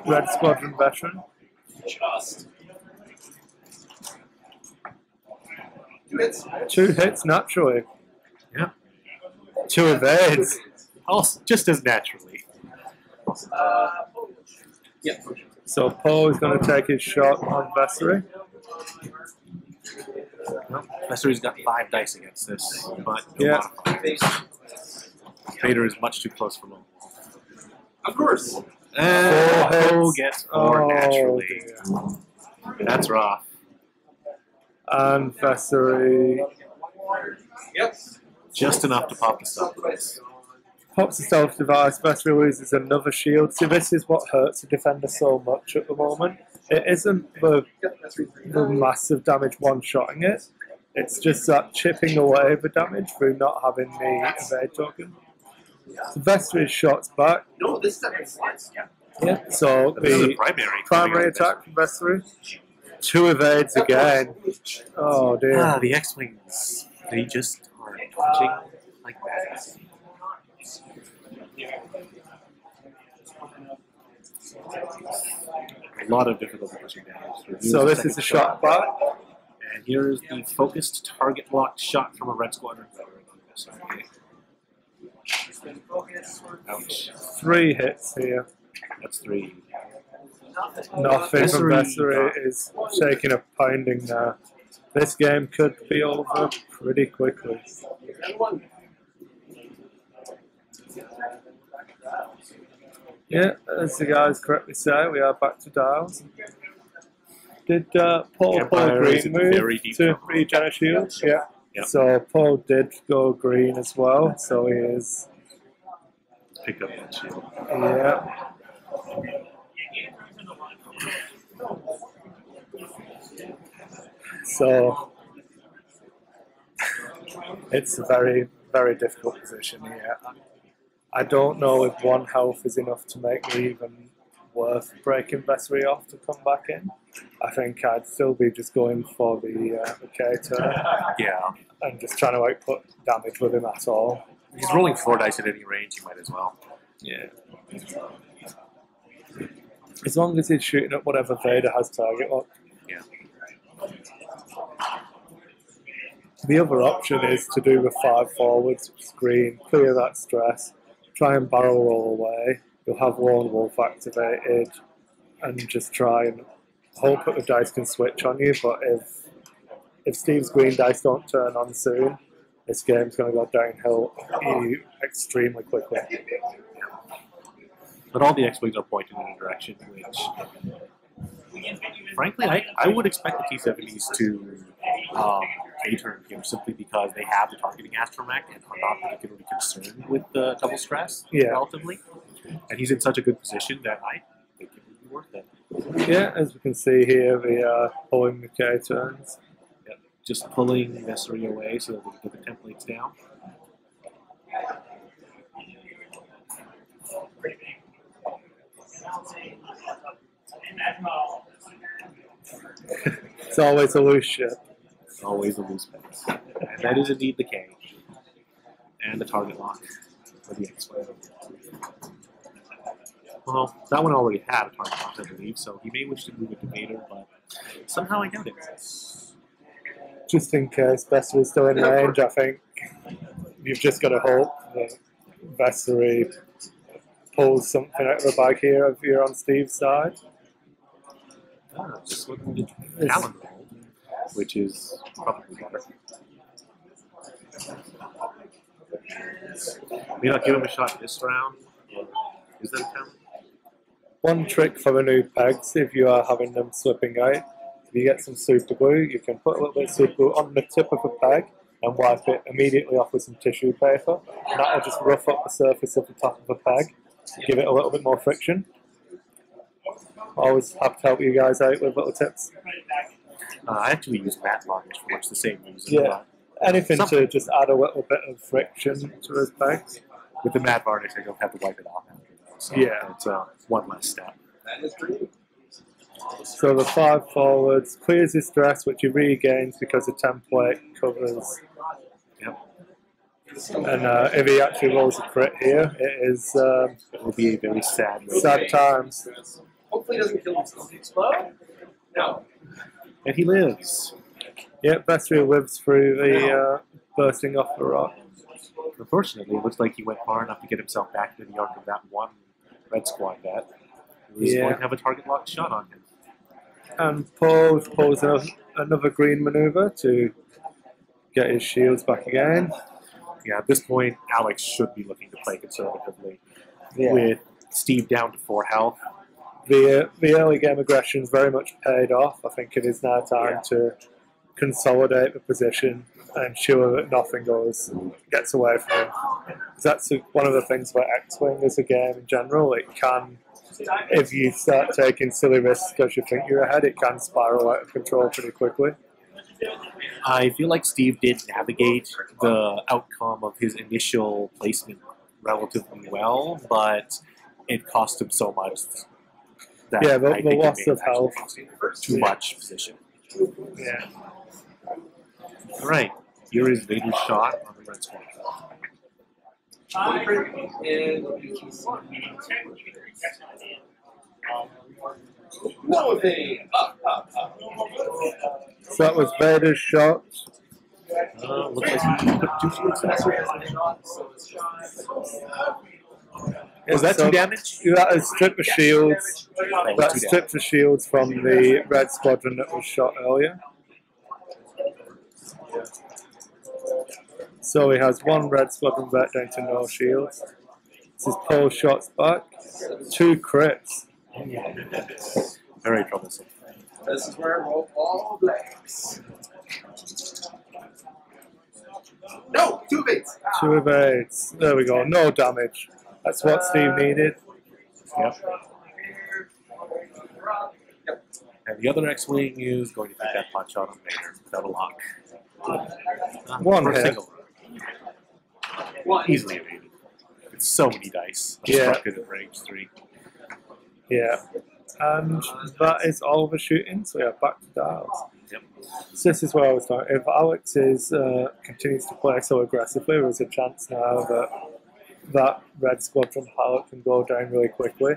Red Squadron veteran. Just. 2 hits naturally. Yeah. 2 evades. Also, just as naturally. Yeah. So Poe is going to take his shot on Vessery. Vessery's got 5 dice against this, but yeah. Vader is much too close for him. Of course. Poe gets 4 naturally. Dear. That's rough. And Vessery. Yep. Just enough to pop the stealth device. Pops the stealth device. Vessery loses another shield. See, this is what hurts the defender so much at the moment. It isn't the massive damage one-shotting it. It's just that chipping away the damage through not having the evade token. So Vessery's shot's back. No, this is a slice, yeah. Yeah. So the primary attack from Vessery. 2 evades again. Oh dear. Ah, the X-Wings. They just are dodging like that. A lot of difficulty pushing damage. So this is a shot back. And here is the focused target locked shot from a Red Squadron. Ouch. 3 hits here. That's 3. Nothing from Vessery is taking a pounding now. This game could be over pretty quickly. Yeah, as the guys correctly say, we are back to dials. Did Paul play a green move to regen a shield? Yeah. Yep. So Poe did go green as well, so he is. Pick up that shield. Yeah. So it's a very, very difficult position here. I don't know if one health is enough to make me even worth breaking Vessery off to come back in. I think I'd still be just going for the K turn. Yeah. And just trying to output damage with him at all. He's rolling 4 dice at any range, you might as well. Yeah. As long as he's shooting at whatever Vader has target on. Yeah. The other option is to do the 5 forwards, screen, clear that stress, try and barrel roll away. You'll have Lone Wolf activated and just try and hope that the dice can switch on you, but if Steve's green dice don't turn on soon, this game's going to go downhill extremely quickly. But all the X-Wings are pointing in a direction, which, frankly, I would expect the T-70s to A-turn him simply because they have the targeting astromech and are not particularly concerned with the double stress, relatively. And he's in such a good position that I think it would be worth it. Yeah, as we can see here, they are pulling the K-turns. Just pulling Vessery away so that we can get the templates down. It's always a loose ship. It's always a loose pass. And that is indeed the K. And the target lock for the X-Wing. Well, that one already had a target lock, I believe, so he may wish to move it to Vader, but somehow I doubt it. Just in case Vessery's still in range, I think you've just got to hope that Vessery pulls something out of the bag here if you're on Steve's side. Oh, just looking at the Talon Roll, which is probably better. Maybe I'll give him a shot this round. Is that a Talon? One trick for the new pegs, if you are having them slipping out, you get some super glue, you can put a little bit of super glue on the tip of a peg and wipe it immediately off with some tissue paper. And that will just rough up the surface of the top of a peg, give it a little bit more friction. Always happy to help you guys out with little tips. I actually use mat liners for much the same reason. Yeah, anything to just add a little bit of friction to those pegs. With the mat varnish, I don't have to wipe it off after that. So yeah, it's one less step. That is true. So the 5 forwards clears his stress, which he regains because the template covers. Yep. And if he actually rolls a crit here, it is. It'll be a very sad times. Hopefully, he doesn't kill himself. Explode? No. And he lives. Yep, Vessery lives through the bursting off the rock. Unfortunately, it looks like he went far enough to get himself back into the arc of that one Red Squad bat. He's going to have a target lock shot on him. And Poe pulls another green maneuver to get his shields back again. Yeah, at this point, Alex should be looking to play conservatively with Steve down to 4 health. The early game aggression's very much paid off. I think it is now time to consolidate the position and ensure that nothing gets away from him. That's one of the things about X-Wing as a game in general. It can... If you start taking silly risks because you think you're ahead, it can spiral out of control pretty quickly. I feel like Steve did navigate the outcome of his initial placement relatively well, but it cost him so much that the loss of health too much position. Yeah. All right. Here is Vader's shot on the Red Squad. So that was Vader's shot. Looks like he took 2 successes. Was that 2 damage? That has stripped the shields. That stripped the shields from the Red Squadron that was shot earlier. So he has 1 Red Squadron back down to no shields. This is Poe shots back. 2 crits. Very promising. This is where I roll all blacks. No, two evades. Two evades. There we go. No damage. That's what Steve needed. Yep. And the other X-Wing is going to take that punch out on Vader without a lock. One hit. Easily evaded. It's so many dice. Obstructed at range 3. Yeah. And that is all of the shooting, so we are back to dials. Yep. So this is where I was going. If Alex continues to play so aggressively, there's a chance now that that Red Squadron pilot can go down really quickly,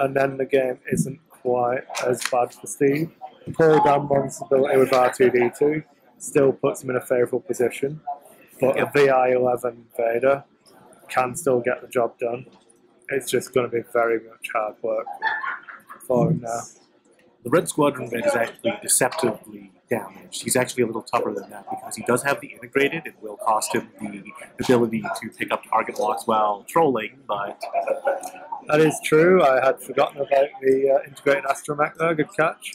and then the game isn't quite as bad for Steve. Poe Dameron's ability with R2-D2 still puts him in a favourable position, but a VI-11 Vader can still get the job done. It's just going to be very much hard work for him now. The Red Squadron Vader is actually deceptively damaged. He's actually a little tougher than that because he does have the integrated. It will cost him the ability to pick up target locks while trolling, but... That is true. I had forgotten about the integrated astromech there. Good catch.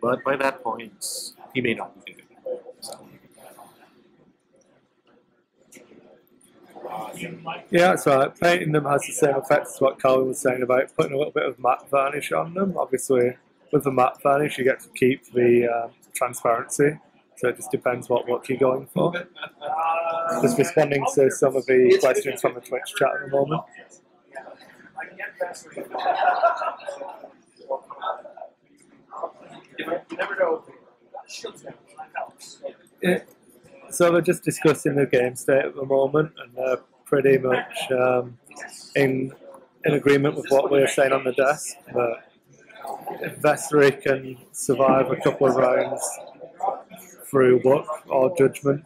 But by that point, he may not be doing it. So. Yeah, that's right. Painting them has the same effect as what Calvin was saying about putting a little bit of matte varnish on them. Obviously, with the matte varnish, you get to keep the transparency, so it just depends what look you're going for. Just responding to some of the questions from the Twitch chat at the moment. Yeah. So they're just discussing the game state at the moment, and they're pretty much in agreement with what we're saying on the desk. But if Vessery can survive a couple of rounds through luck or judgment,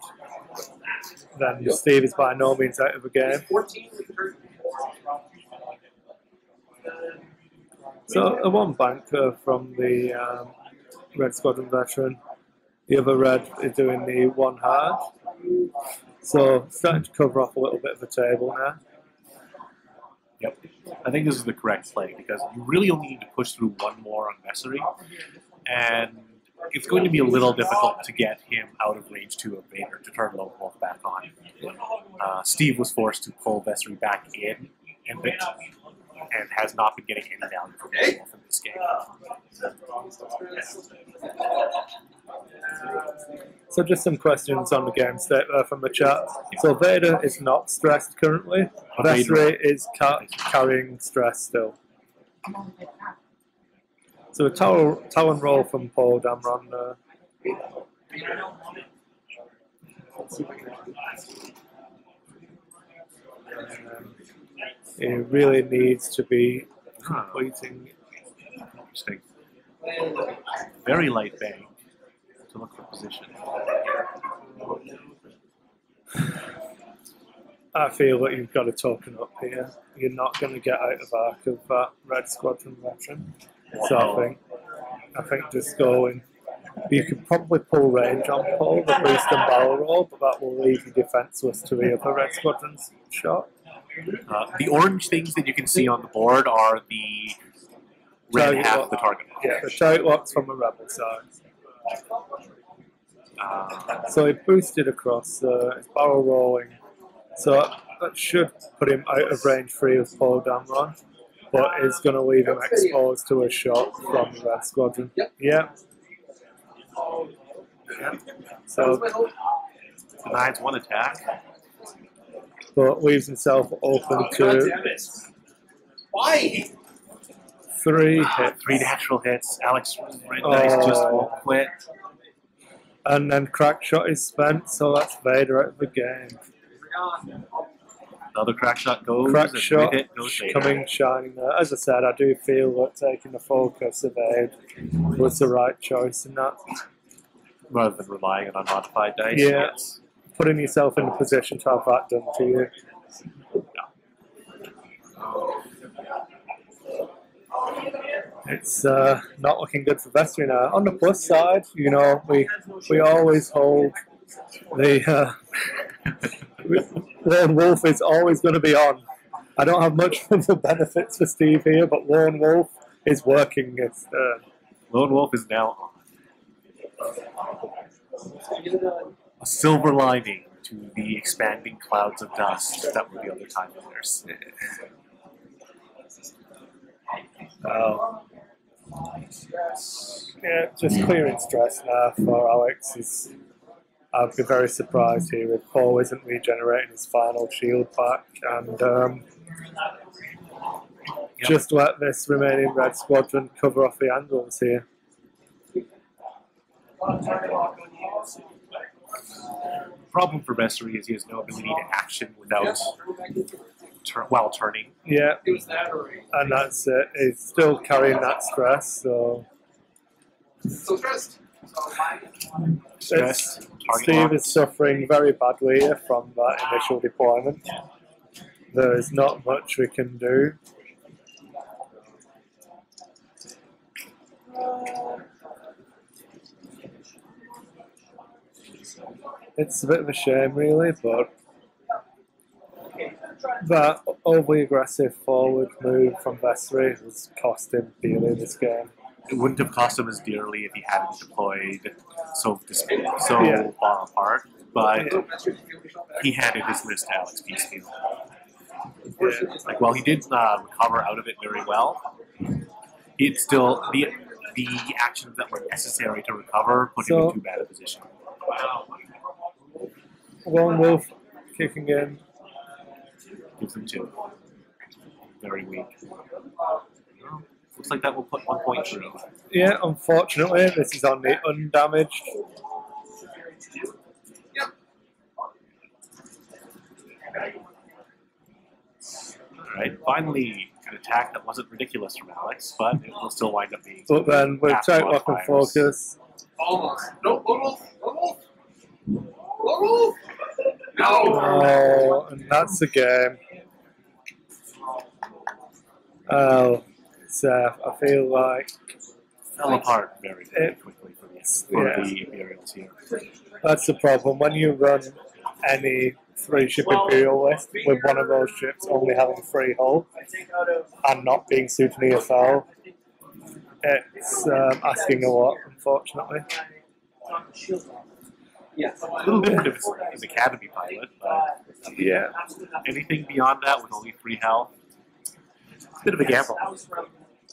then Steve is by no means out of the game. So a one banker from the Red Squadron veteran. The other red is doing the one hard. So starting to cover off a little bit of the table now. Yep. I think this is the correct play because you really only need to push through one more on Vessery. And it's going to be a little difficult to get him out of range 2 of Vader to turn Lone Wolf back on. Steve was forced to pull Vessery back in and bit, and has not been getting any value from Lone Wolf in this game. So just some questions on the game state there from the chat. So Vader is not stressed currently. Vessery is carrying stress still. So a Talon Roll from Poe Dameron there. He really needs to be completing. Interesting. Very light bang to look for position. I feel that you've got to token up here. You're not going to get out of arc of that Red Squadron veteran. So I think just going. You could probably pull range on Poe, the boost and barrel roll, but that will leave you defenseless to the other Red Squadron's shot. The orange things that you can see on the board are the red half of the target. Yeah, the target locks from the rebel side. So he boosted across, it's barrel rolling. So that should put him out of range 3 of Poe Dameron, but it's going to leave him exposed to a shot from the Red Squadron. Yeah. So denies one attack, but leaves himself open to 3 natural hits. Alex Red Dice just won't quit. And then Crack Shot is spent, so that's Vader out of the game. Another Crack Shot goes. Crack Shot goes coming shining there. As I said, I do feel that taking the focus of Vader was the right choice in that. Rather than relying on unmodified dice. Yeah. Yes. Putting yourself in a position to have that done to you. It's not looking good for Vessery now. On the plus side, you know, we always hold the Lone Wolf is always going to be on. I don't have much of the benefits for Steve here, but Lone Wolf is working. It's, Lone Wolf is now on. A silver lining to the expanding clouds of dust that were the other Time Millers. Yeah, just clearing stress now for Alex. I'd be very surprised here if Poe isn't regenerating his final shield pack, and just let this remaining Red Squadron cover off the angles here. Problem for Messery is he has no ability to action without while turning. Yeah, and that's it. He's still carrying that stress, so. So stressed. Steve is suffering very badly from that initial deployment. There is not much we can do. It's a bit of a shame, really, but that overly aggressive forward move from Vessery has cost him dearly this game. It wouldn't have cost him as dearly if he hadn't deployed so far apart, but he handed his list to Alex Peacefield. Like, while he did recover out of it very well, it still the actions that were necessary to recover put him in too bad a position. Lone Wolf kicking in. Gives him two. Very weak. Looks like that will put 1 point through. Yeah, unfortunately, this is on the undamaged. Yep. Alright, finally, an attack that wasn't ridiculous from Alex, but it will still wind up being. But then we'll take lock and focus. Almost. No, almost. No! And that's the game. Oh. I feel like fell apart very quickly for the Imperials here. That's the problem. When you run any three-ship Imperial list with one of those ships only having free hull and not being suited to ESL, it's asking a lot, unfortunately. Yeah, a little different if it's an academy pilot, but yeah, anything beyond that with only free health. Bit of a gamble.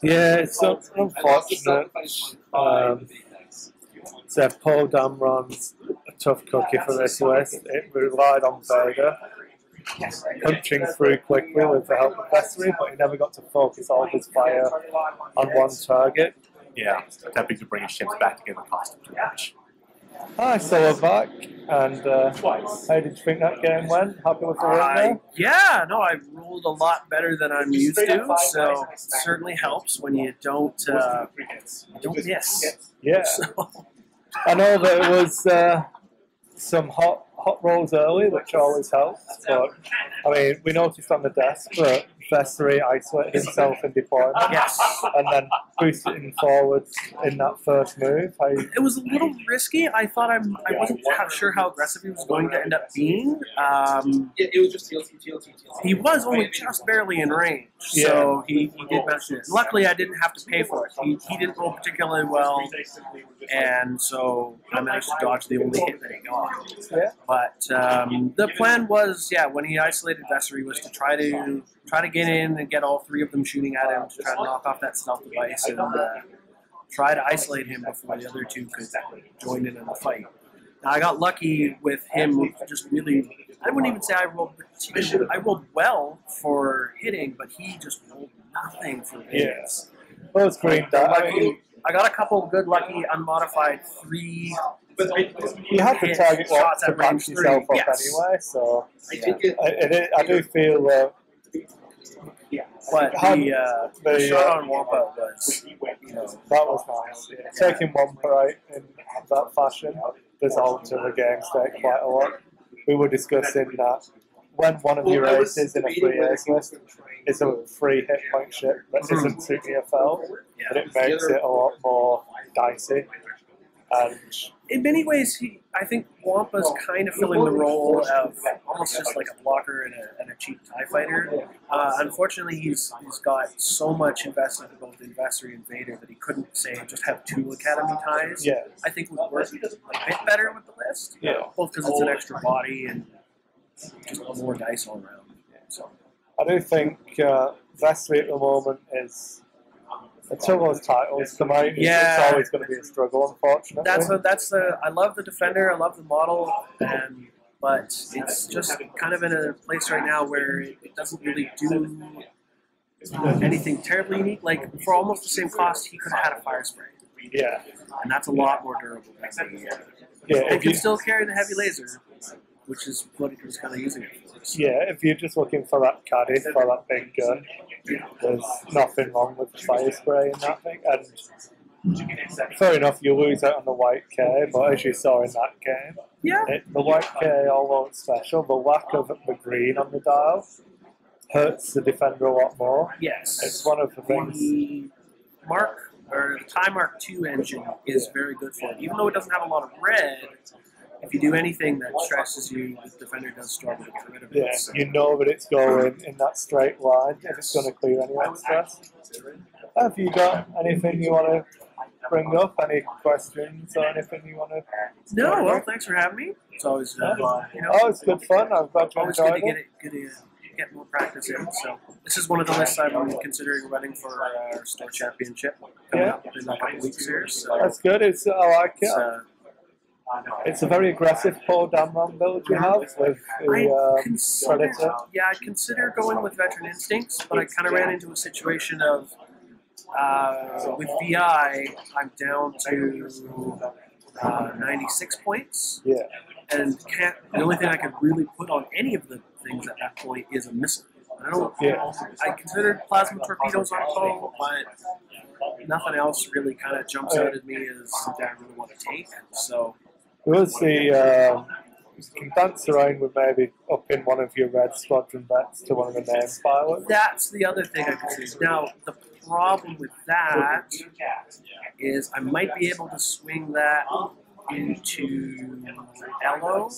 Yeah, it's so unfortunate. So Poe Dameron's a tough cookie for this list. It relied on Vader punching through quickly with the help of Vessery, but he never got to focus all his fire on one target. Yeah, attempting to bring his ships back together cost him too much. Hi, so we're back, and how did you think that game went? Happy with the win there? Yeah, no, I rolled a lot better than I'm used to, so it certainly helps when you don't miss. Yeah. So. I know that it was some hot rolls early, which always helps, but, I mean, we noticed on the desk that Vessery isolated himself in deployment, and then boosted him forwards in that first move. It was a little risky. I thought I wasn't sure how aggressive he was going to end up being. It was just TLT. He was only just barely in range, so he did manage it. Luckily, I didn't have to pay for it. He didn't roll particularly well, and so I managed to dodge the only hit that he got. But the plan was, when he isolated Vessery, was to try to get in and get all three of them shooting at him to try to knock off that stealth device and try to isolate him before the other two could join in the fight. Now, I got lucky with him just really, I wouldn't even say I rolled well for hitting, but he just rolled nothing for hits. Well, it's great. I got a couple good lucky unmodified three. But you have to target shots to bounce yourself up anyway, so I do feel that. But the shot on Wampa was, that was nice. Taking Wampa out in that fashion does alter the game state quite a lot. We were discussing that when one of your aces in a free ace list is a free hit point ship that isn't to EFL, but it makes it a lot more dicey. In many ways, I think Wampa's kind of filling the role of almost just like a blocker and a cheap TIE fighter. Unfortunately, he's got so much invested in both Investor and Vader that he couldn't, say, just have two Academy ties. Yeah. I think would work a bit better with the list, both because it's an extra body and just more dice all around. So I do think Vessery at the moment is... until those titles come out, it's always going to be a struggle, unfortunately. That's the. I love the Defender, I love the model, but it's just kind of in a place right now where it doesn't really do anything terribly unique. Like, for almost the same cost, he could have had a Fire Spray. Yeah. And that's a lot more durable. It can still carry the heavy laser, which is what he was kind of using it for. Yeah, if you're just looking for that caddy, for that big gun, there's nothing wrong with the Fire Spray and that thing. And fair enough, you lose out on the White K, but as you saw in that game, the White K, although it's special, the lack of the green on the dial hurts the Defender a lot more. Yes. It's one of the things. The Mark, or the TIE Mark II engine is very good for it. Even though it doesn't have a lot of red, if you do anything that stresses you, the Defender does struggle to get rid of it. Yeah, so you know that it's going in that straight line, and it's going to clear any stress. Have you got anything you want to bring up? Any questions or anything you want to... No, well, thanks for having me. It's always it's good fun. I'm glad you enjoyed it. Get more practice in. So this is one of the lists I'm considering running for our store championship coming up in a couple weeks here. So that's good. I like it. It's a very aggressive Poe Dameron build you have with the Predator. Yeah, I'd consider going with Veteran Instincts, but I kind of ran into a situation of, with VI, I'm down to 96 points. Yeah. And the only thing I could really put on any of the things at that point is a missile. I considered plasma torpedoes on Poe, but nothing else really kind of jumps out at me as something I really want to take. So... you can dance around with maybe upping one of your Red Squadron vets to one of the name pilots. That's the other thing I could see. Now, the problem with that is I might be able to swing that into Elo.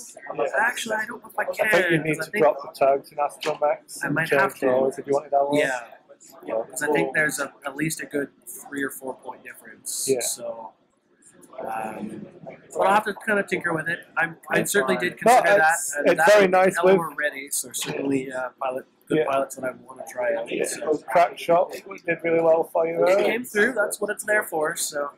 Actually, I don't know if I can. I think you need to drop the tags in Astromax. I might have to. If you wanted Elo. Yeah. Because I think there's at least a good 3 or 4 point difference. Yeah. So... I'll have to kind of tinker with it. I certainly did consider that. It's very nice. Elo are ready, so certainly pilots that I want to try out. So Crack Shot did really well for you. It came through. That's what it's there for. So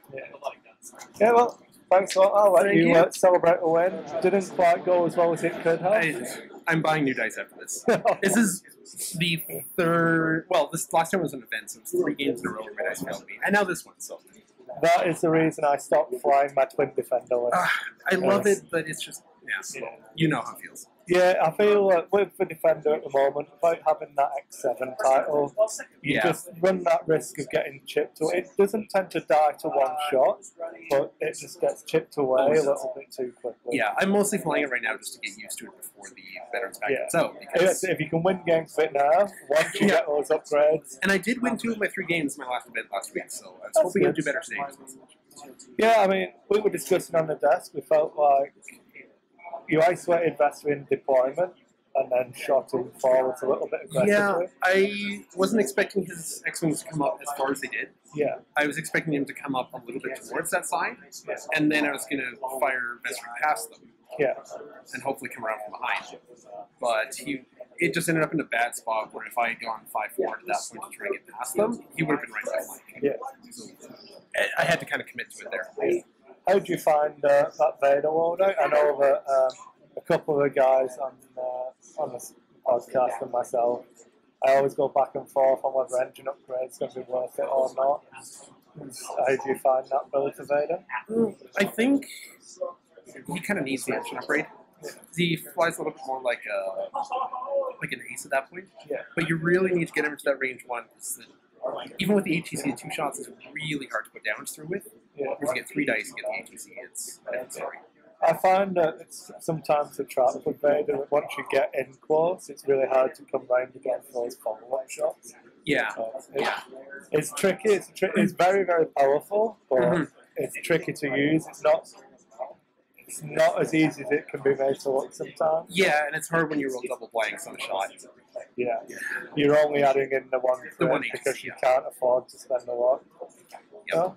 yeah, well, thanks a lot. I'll let you celebrate a win. It didn't quite go as well as it could have. I'm buying new dice after this. This is the third. Well, this last time was an event, so it was 3 games in a row where my dice failed me, and now this one. So. That is the reason I stopped flying my twin Defender. I love it, but it's just, you know how it feels. Yeah, I feel with the Defender at the moment, without having that X7 title, you just run that risk of getting chipped. So it doesn't tend to die to one shot, but it just gets chipped away a little bit too quickly. Yeah, I'm mostly flying it right now just to get used to it before the veterans back gets out. Because if you can win games right now, once you get those upgrades. And I did win 2 of my 3 games in my last event last week, so I was hoping I'd do better today. Yeah, I mean, we were discussing on the desk, we felt like... you isolated Vessery in deployment and then shot him forward a little bit aggressively. Yeah, I wasn't expecting his X-Wings to come up as far as they did. Yeah. I was expecting him to come up a little bit towards that side, and then I was going to fire Vessery past them. Yeah. And hopefully come around from behind. But it just ended up in a bad spot where if I had gone 5-4 at that point to try and get past them, he would have been right by flank. Yeah. So I had to kind of commit to it there. Yeah. How did you find that Vader loadout? I know that a couple of the guys on this podcast and myself, I always go back and forth on whether engine upgrade's going to be worth it or not. How do you find that build to Vader? I think he kind of needs the engine upgrade. He flies a little bit more like an ace at that point. Yeah. But you really need to get him into that range one. Even with the ATC, 2 shots is really hard to put damage through with. Yeah. You get 3 dice to get the ATC. I find that it's sometimes a trap with Vader. Once you get in close, it's really hard to come round again for those follow-up shots. Yeah. It's tricky. It's very, very powerful, but It's tricky to use. It's not as easy as it can be made to look sometimes. Yeah, and it's hard when you roll double blanks on a shot. Yeah. You're only adding in the one crit because you can't afford to spend a lot. Yep. No?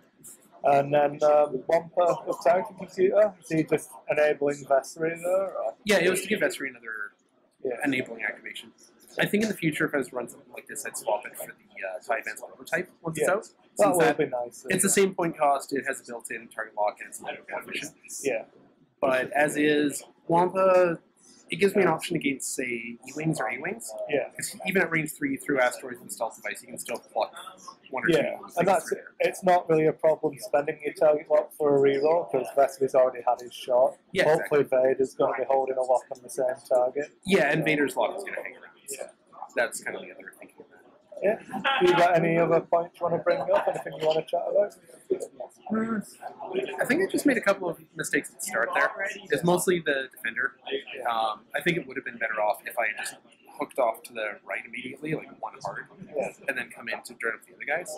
And then Wampa with targeting computer, is he just enabling Vessery there? Or? Yeah, it was to give Vessery another enabling activation. I think in the future, if I was to run something like this, I'd swap it for the TIE Advanced prototype once it's out. That would be nice. It's the same point cost, it has a built-in target lock, and it's a low coefficient. Yeah. But as is, Wampa, it gives me an option against, say, E-Wings or A-Wings. Yeah. Because even at range 3, through asteroids and stealth device, you can still pluck one or two. Yeah, and that's, it's not really a problem spending your target lock for a reroll, because Vessery's already had his shot. Yeah, hopefully Vader's going to be holding a lock on the same target. Yeah, and Vader's lock is going to hang around. Yeah. That's kind of the other thing. Yeah. Do you got any other points you want to bring up? Anything you want to chat about? I think I just made a couple of mistakes at the start there. It's mostly the defender. I think it would have been better off if I just hooked off to the right immediately, like one hard, and then come in to join up the other guys.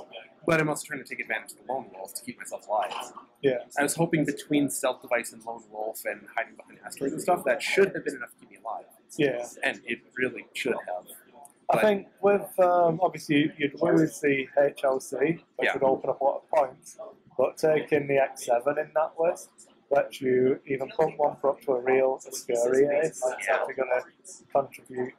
But I'm also trying to take advantage of the Lone Wolf to keep myself alive. Yeah. I was hoping between Stealth Device and Lone Wolf and hiding behind asteroids and stuff, that should have been enough to keep me alive. Yeah. And it really should have. I think with, obviously, you'd lose the HLC, which would open up a lot of points, but taking the X7 in that list lets you even pump one up to a real scary ace, and it's actually going to contribute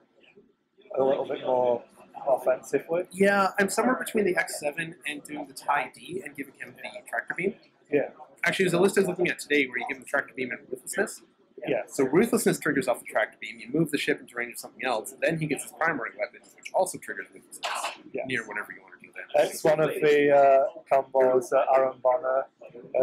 a little bit more offensively. Yeah, I'm somewhere between the X7 and doing the TIE D and giving him the tractor beam. Yeah. Actually, there's a list I was looking at today where you give him the tractor beam and ruthlessness. Yeah, so Ruthlessness triggers off the tractor beam, you move the ship into range of something else, and then he gets his primary weapon, which also triggers Ruthlessness, near whatever you want to do damage. It's one of the combos that Aaron Bonner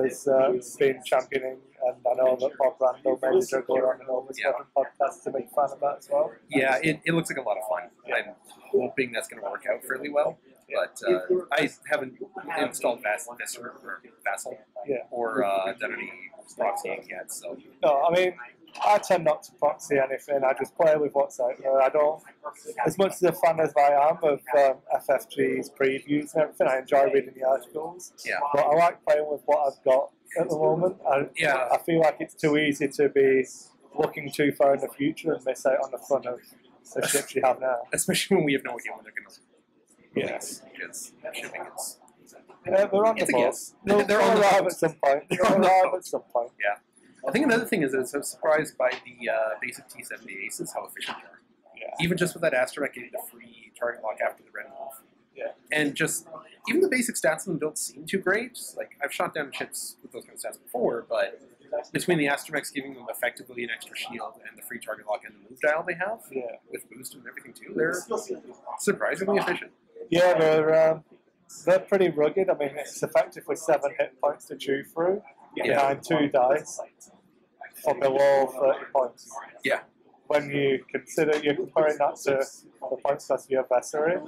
has been championing, and I know that Bob Randall made a juggle on an Oversquadron podcast to make fun of that as well. Yeah, it looks like a lot of fun. I'm hoping that's going to work out fairly well. But I haven't installed Vassal or done any proxying yet. So no, I mean, I tend not to proxy anything. I just play with what's out there. I don't, as much as a fan as I am of FFG's previews and everything. I enjoy reading the articles. Yeah. But I like playing with what I've got at the moment. I feel like it's too easy to be looking too far in the future and miss out on the fun of the ships you have now. Especially when we have no idea when they're going to. Yes. They're on the boss. They're all arrive at some point. Yeah. I think another thing is that I was surprised by the basic T-70 aces, how efficient they are. Yeah. Even just with that asteroid, getting the free target lock after the Red Wolf. Yeah. And just, even the basic stats of them don't seem too great. Just like, I've shot down ships with those kind of stats before, but between the astromechs giving them effectively an extra shield and the free target lock and the move dial they have, with boost and everything too, they're surprisingly efficient. Yeah, they're pretty rugged. I mean, it's effectively 7 hit points to chew through behind 2 dice for below 30 points. Yeah. When you consider you're comparing that to the points that's your Vessery, and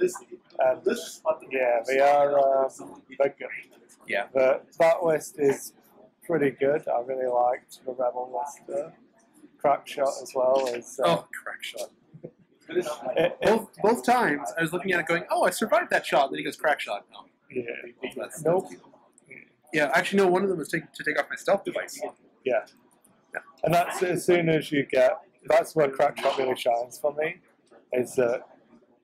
they are they're good. Yeah. But that list is pretty good. I really liked the Rebel list. Crack Shot as well as Crack Shot. Both times, I was looking at it going, oh, I survived that shot. Then he goes, Crack Shot. No. Yeah. Actually, no, one of them was to take off my stealth device. Yeah. And that's as soon as you get, that's where Crack Shot really shines for me, is that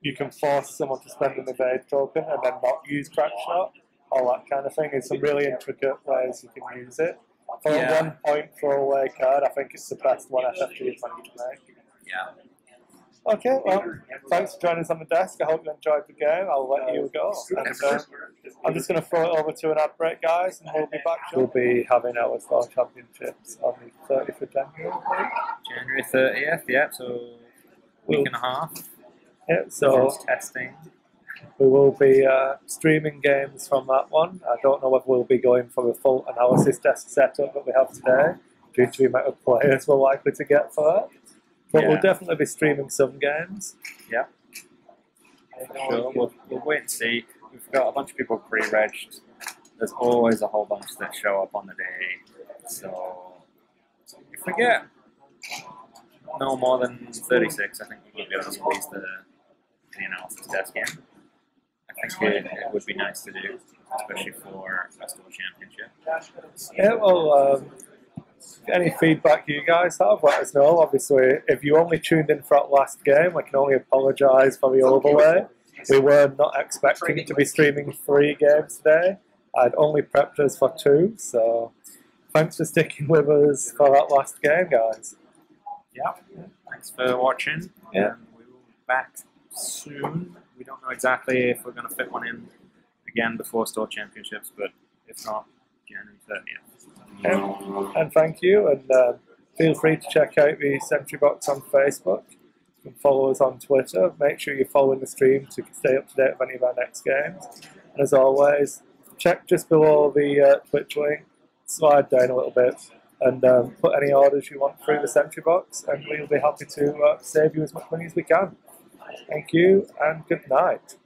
you can force someone to spend an evade token and then not use Crack Shot, all that kind of thing. There's some really intricate ways you can use it. For a 1 point throwaway card, I think it's the best one FFG is going to make. Yeah. Okay, well, thanks for joining us on the desk. I hope you enjoyed the game. I'll let you go. And, I'm just going to throw it over to an ad break, guys, and we'll be back. We'll be having our Star Championships on the 30th of January. January 30th, so week and a half. Yeah, so testing. We will be streaming games from that one. I don't know whether we'll be going for a full analysis desk setup that we have today, due to the amount of players we're likely to get for it. But we'll definitely be streaming some games. Yeah. Sure, we'll wait and see. We've got a bunch of people pre-regged. There's always a whole bunch that show up on the day. So, if we get no more than 36, I think we'll be able to squeeze the analysis desk in. I think it would be nice to do. especially for Festival Championship. Yeah, well, any feedback you guys have, let us know. Obviously, if you only tuned in for that last game, I can only apologise for the overlay. We were not expecting to be streaming 3 games today. I'd only prepped us for 2, so thanks for sticking with us for that last game, guys. Yeah, thanks for watching. Yeah. We will be back soon. We don't know exactly if we're going to fit one in again before Store Championships, but if not, January 30th. And thank you, and feel free to check out the Sentry Box on Facebook. You can follow us on Twitter. Make sure you're following the stream so you can stay up to date with any of our next games. And as always, check just below the Twitch link, slide down a little bit, and put any orders you want through the Sentry Box, and we'll be happy to save you as much money as we can. Thank you, and good night.